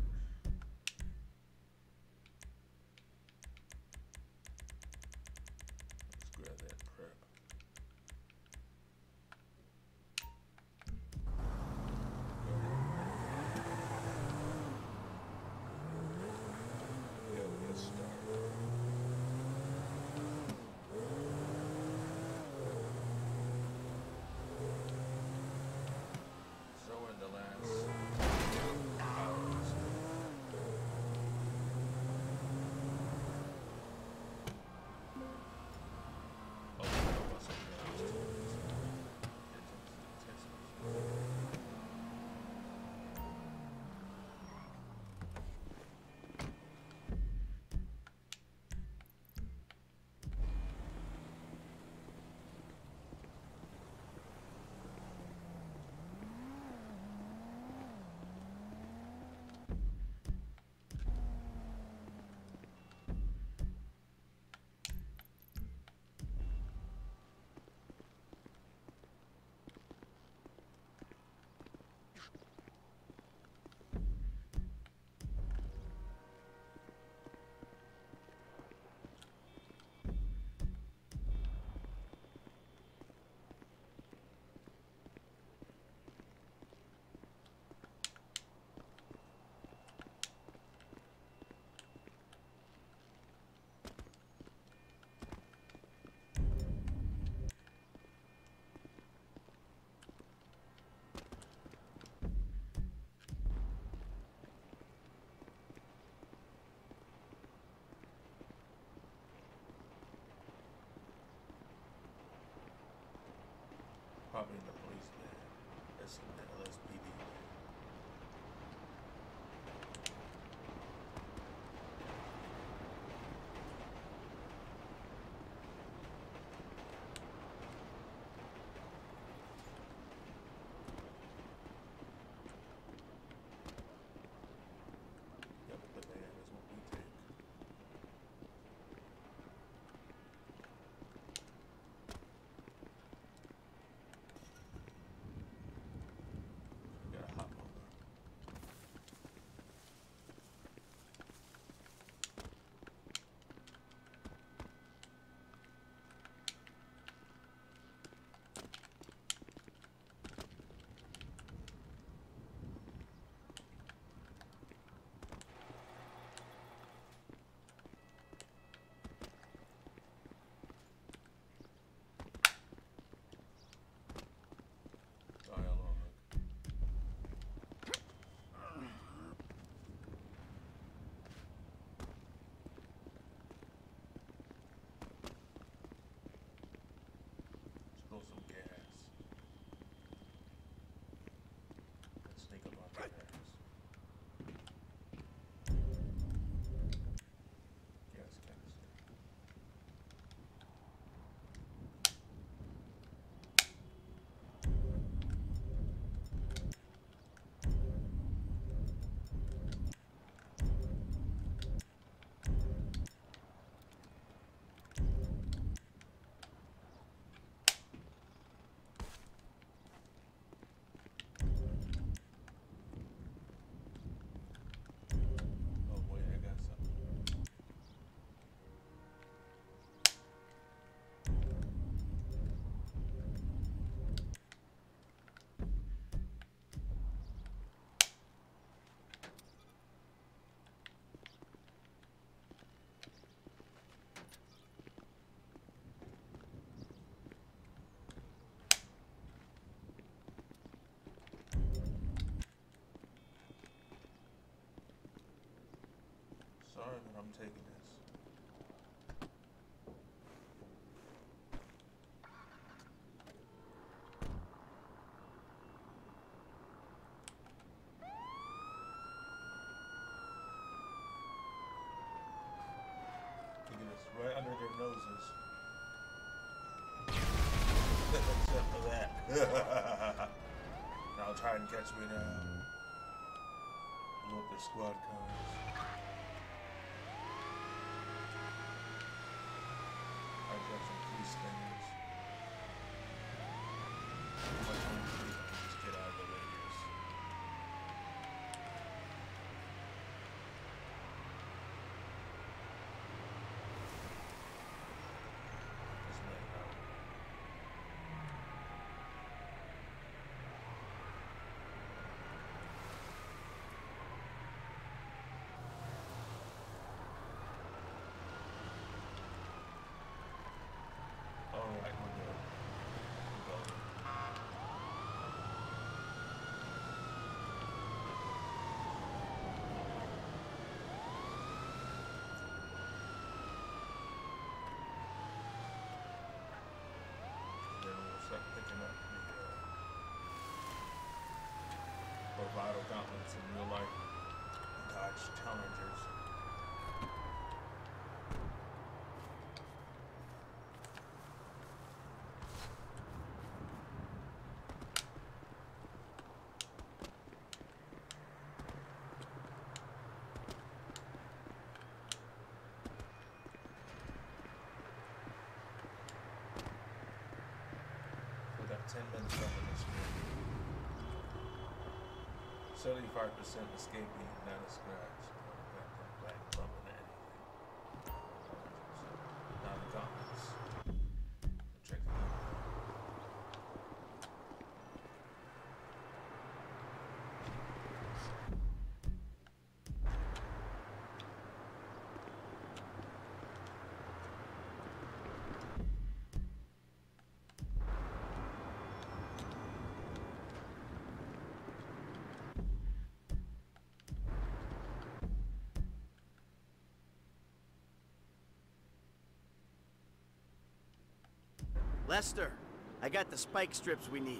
Let's grab that prep. Yeah, let's start. probably in the police, man. That's in the LSPD, man. Some gas. Let's think about that. Sorry that I'm taking this. Thinking it's right under their noses. Except for that. Now try and catch me now. Look, the squad comes. Vital confidence in real life. Dodge Challengers. We got 10 minutes left in this game. 75% escaping, not a scratch. Black bump and anything. Now the comments. Check it Lester, I got the spike strips we need.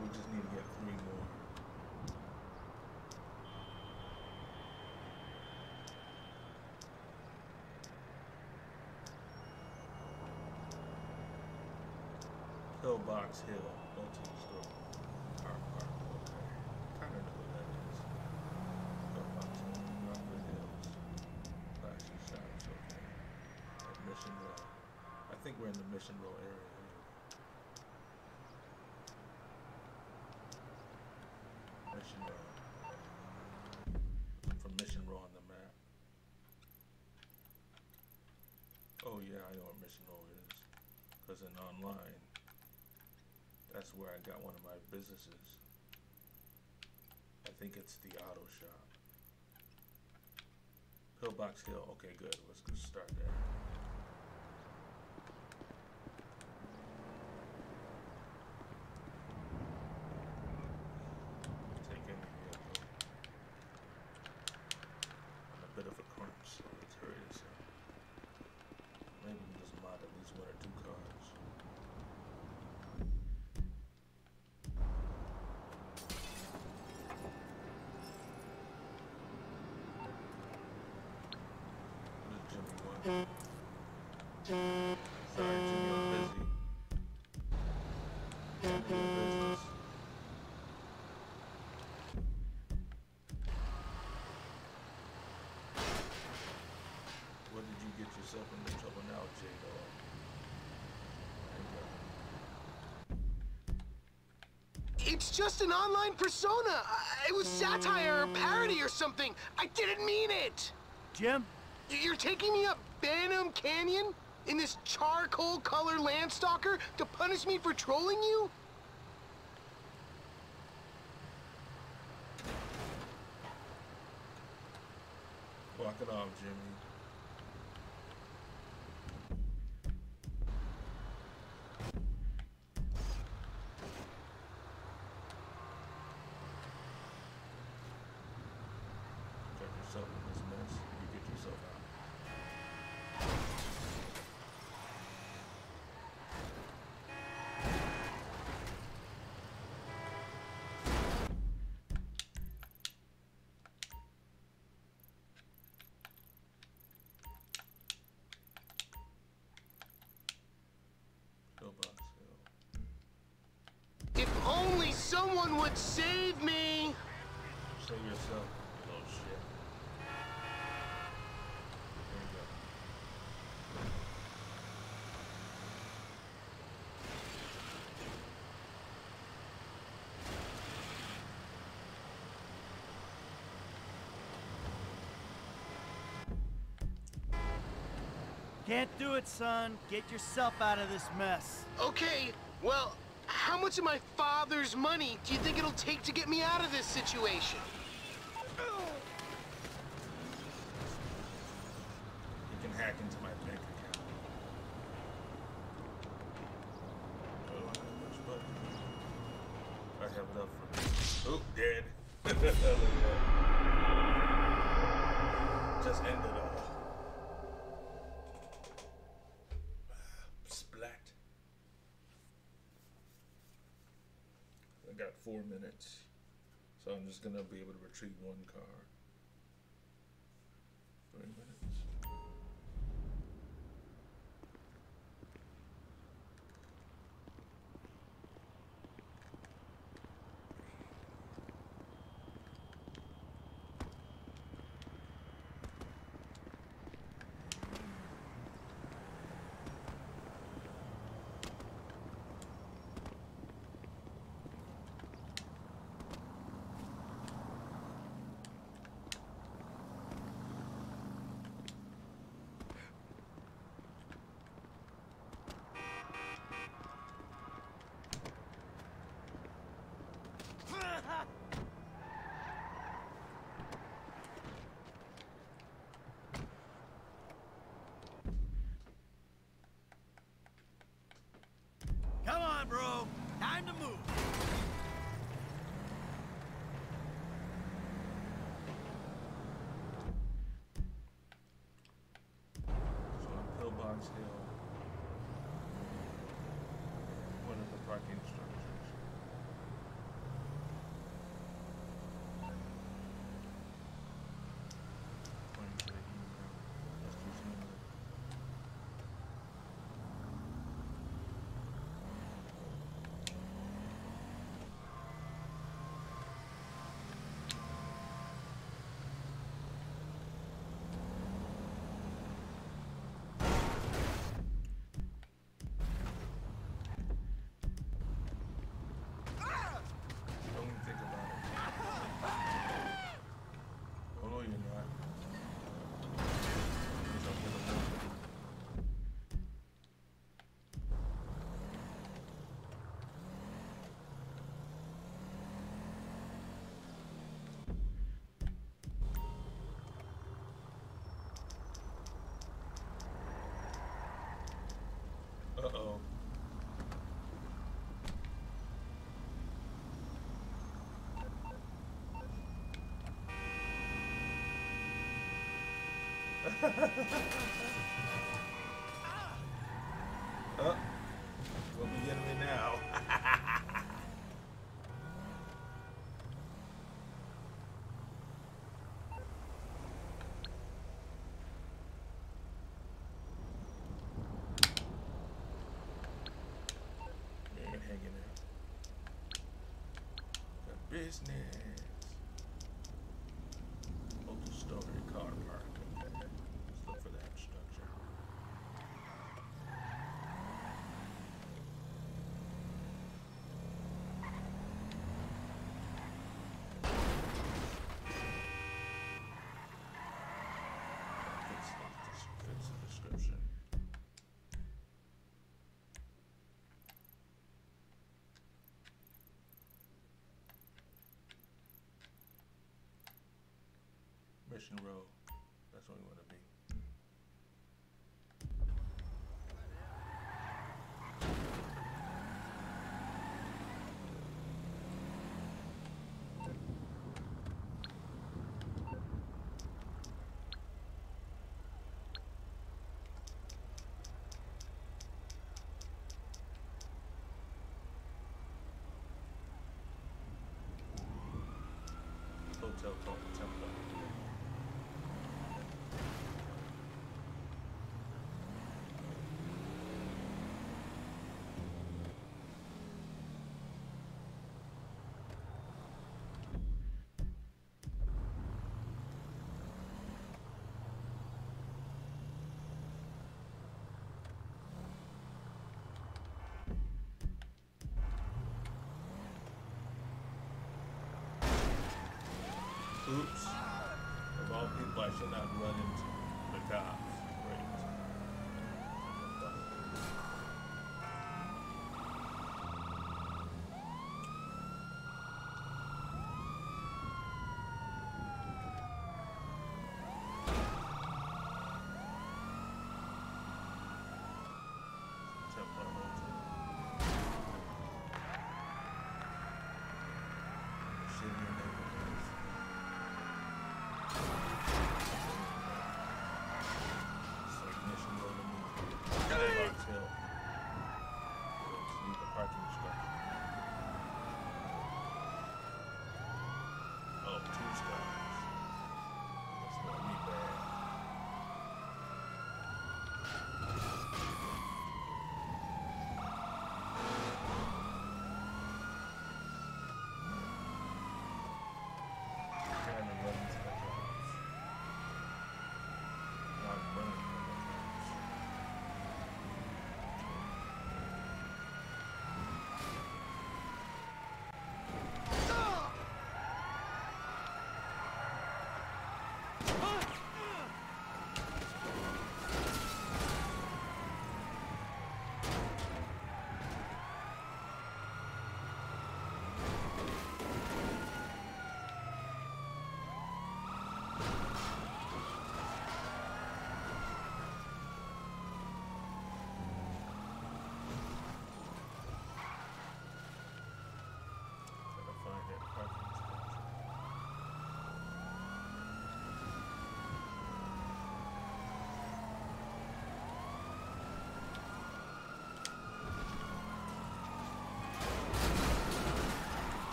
We just need to get 3 more. Pillbox Hill. Go to the store. Park. Okay. Kind of know what that is. Pillbox Hill. Rockwood Hills. Flashy shops. Okay. At Mission Row. I think we're in the Mission Row area. And online, that's where I got one of my businesses. I think it's the auto shop. Pillbox Hill, okay, good. Let's go start there. Yourself into trouble now, J-Dog. It's just an online persona. It was satire or parody or something. I didn't mean it. Jim? You're taking me up Bantam Canyon in this charcoal color landstalker to punish me for trolling you? Walk it off, Jimmy. Only someone would save me! Save yourself, you little shit. There you go. Can't do it, son. Get yourself out of this mess. Okay, well, how much of my father's money do you think it'll take to get me out of this situation? You can hack into my bank account. Oh, I have enough for me. Oh, dead. Just end it all. Splat. I got 4 minutes, so I'm just gonna be able to retrieve one card. 3 minutes. Come on, bro. Time to move. So on Pillbox Hill, one of the parking structures. Uh-oh. Oh, we'll be getting it now. Business. Local store and car park. Let's look for that structure. Fits the description. Mission Road. That's where we want to be. Hotel called the Temple. Oops. Of all people, I should not run into the cops. Great.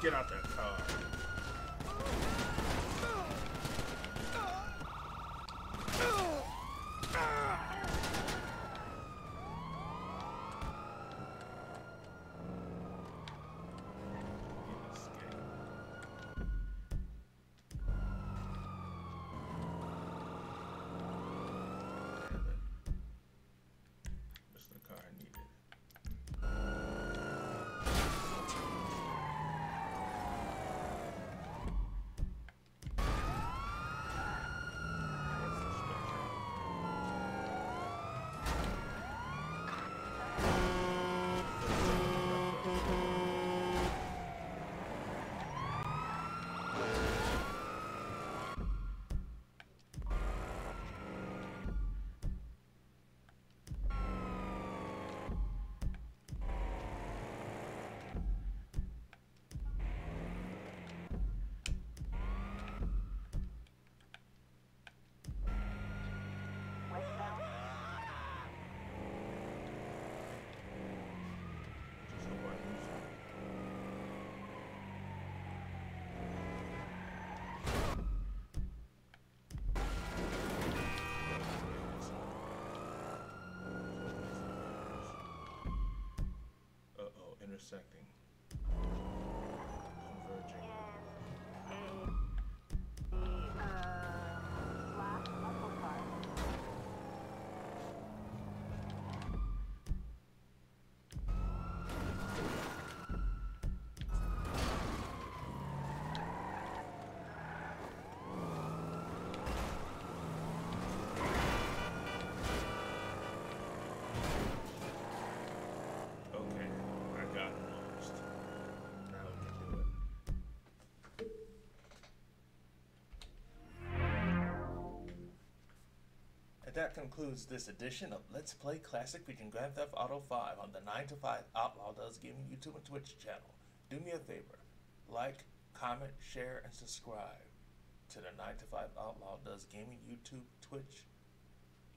Get out that car. Intersecting. Converging. That concludes this edition of Let's Play Classic featuring Grand Theft Auto V on the 9 to 5 Outlaw Does Gaming YouTube and Twitch channel. Do me a favor, like, comment, share, and subscribe to the 9 to 5 Outlaw Does Gaming YouTube Twitch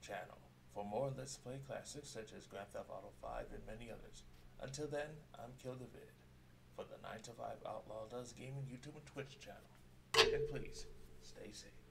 channel for more Let's Play Classics such as Grand Theft Auto V and many others. Until then, I'm Kill the Vid for the 9 to 5 Outlaw Does Gaming YouTube and Twitch channel. And please, stay safe.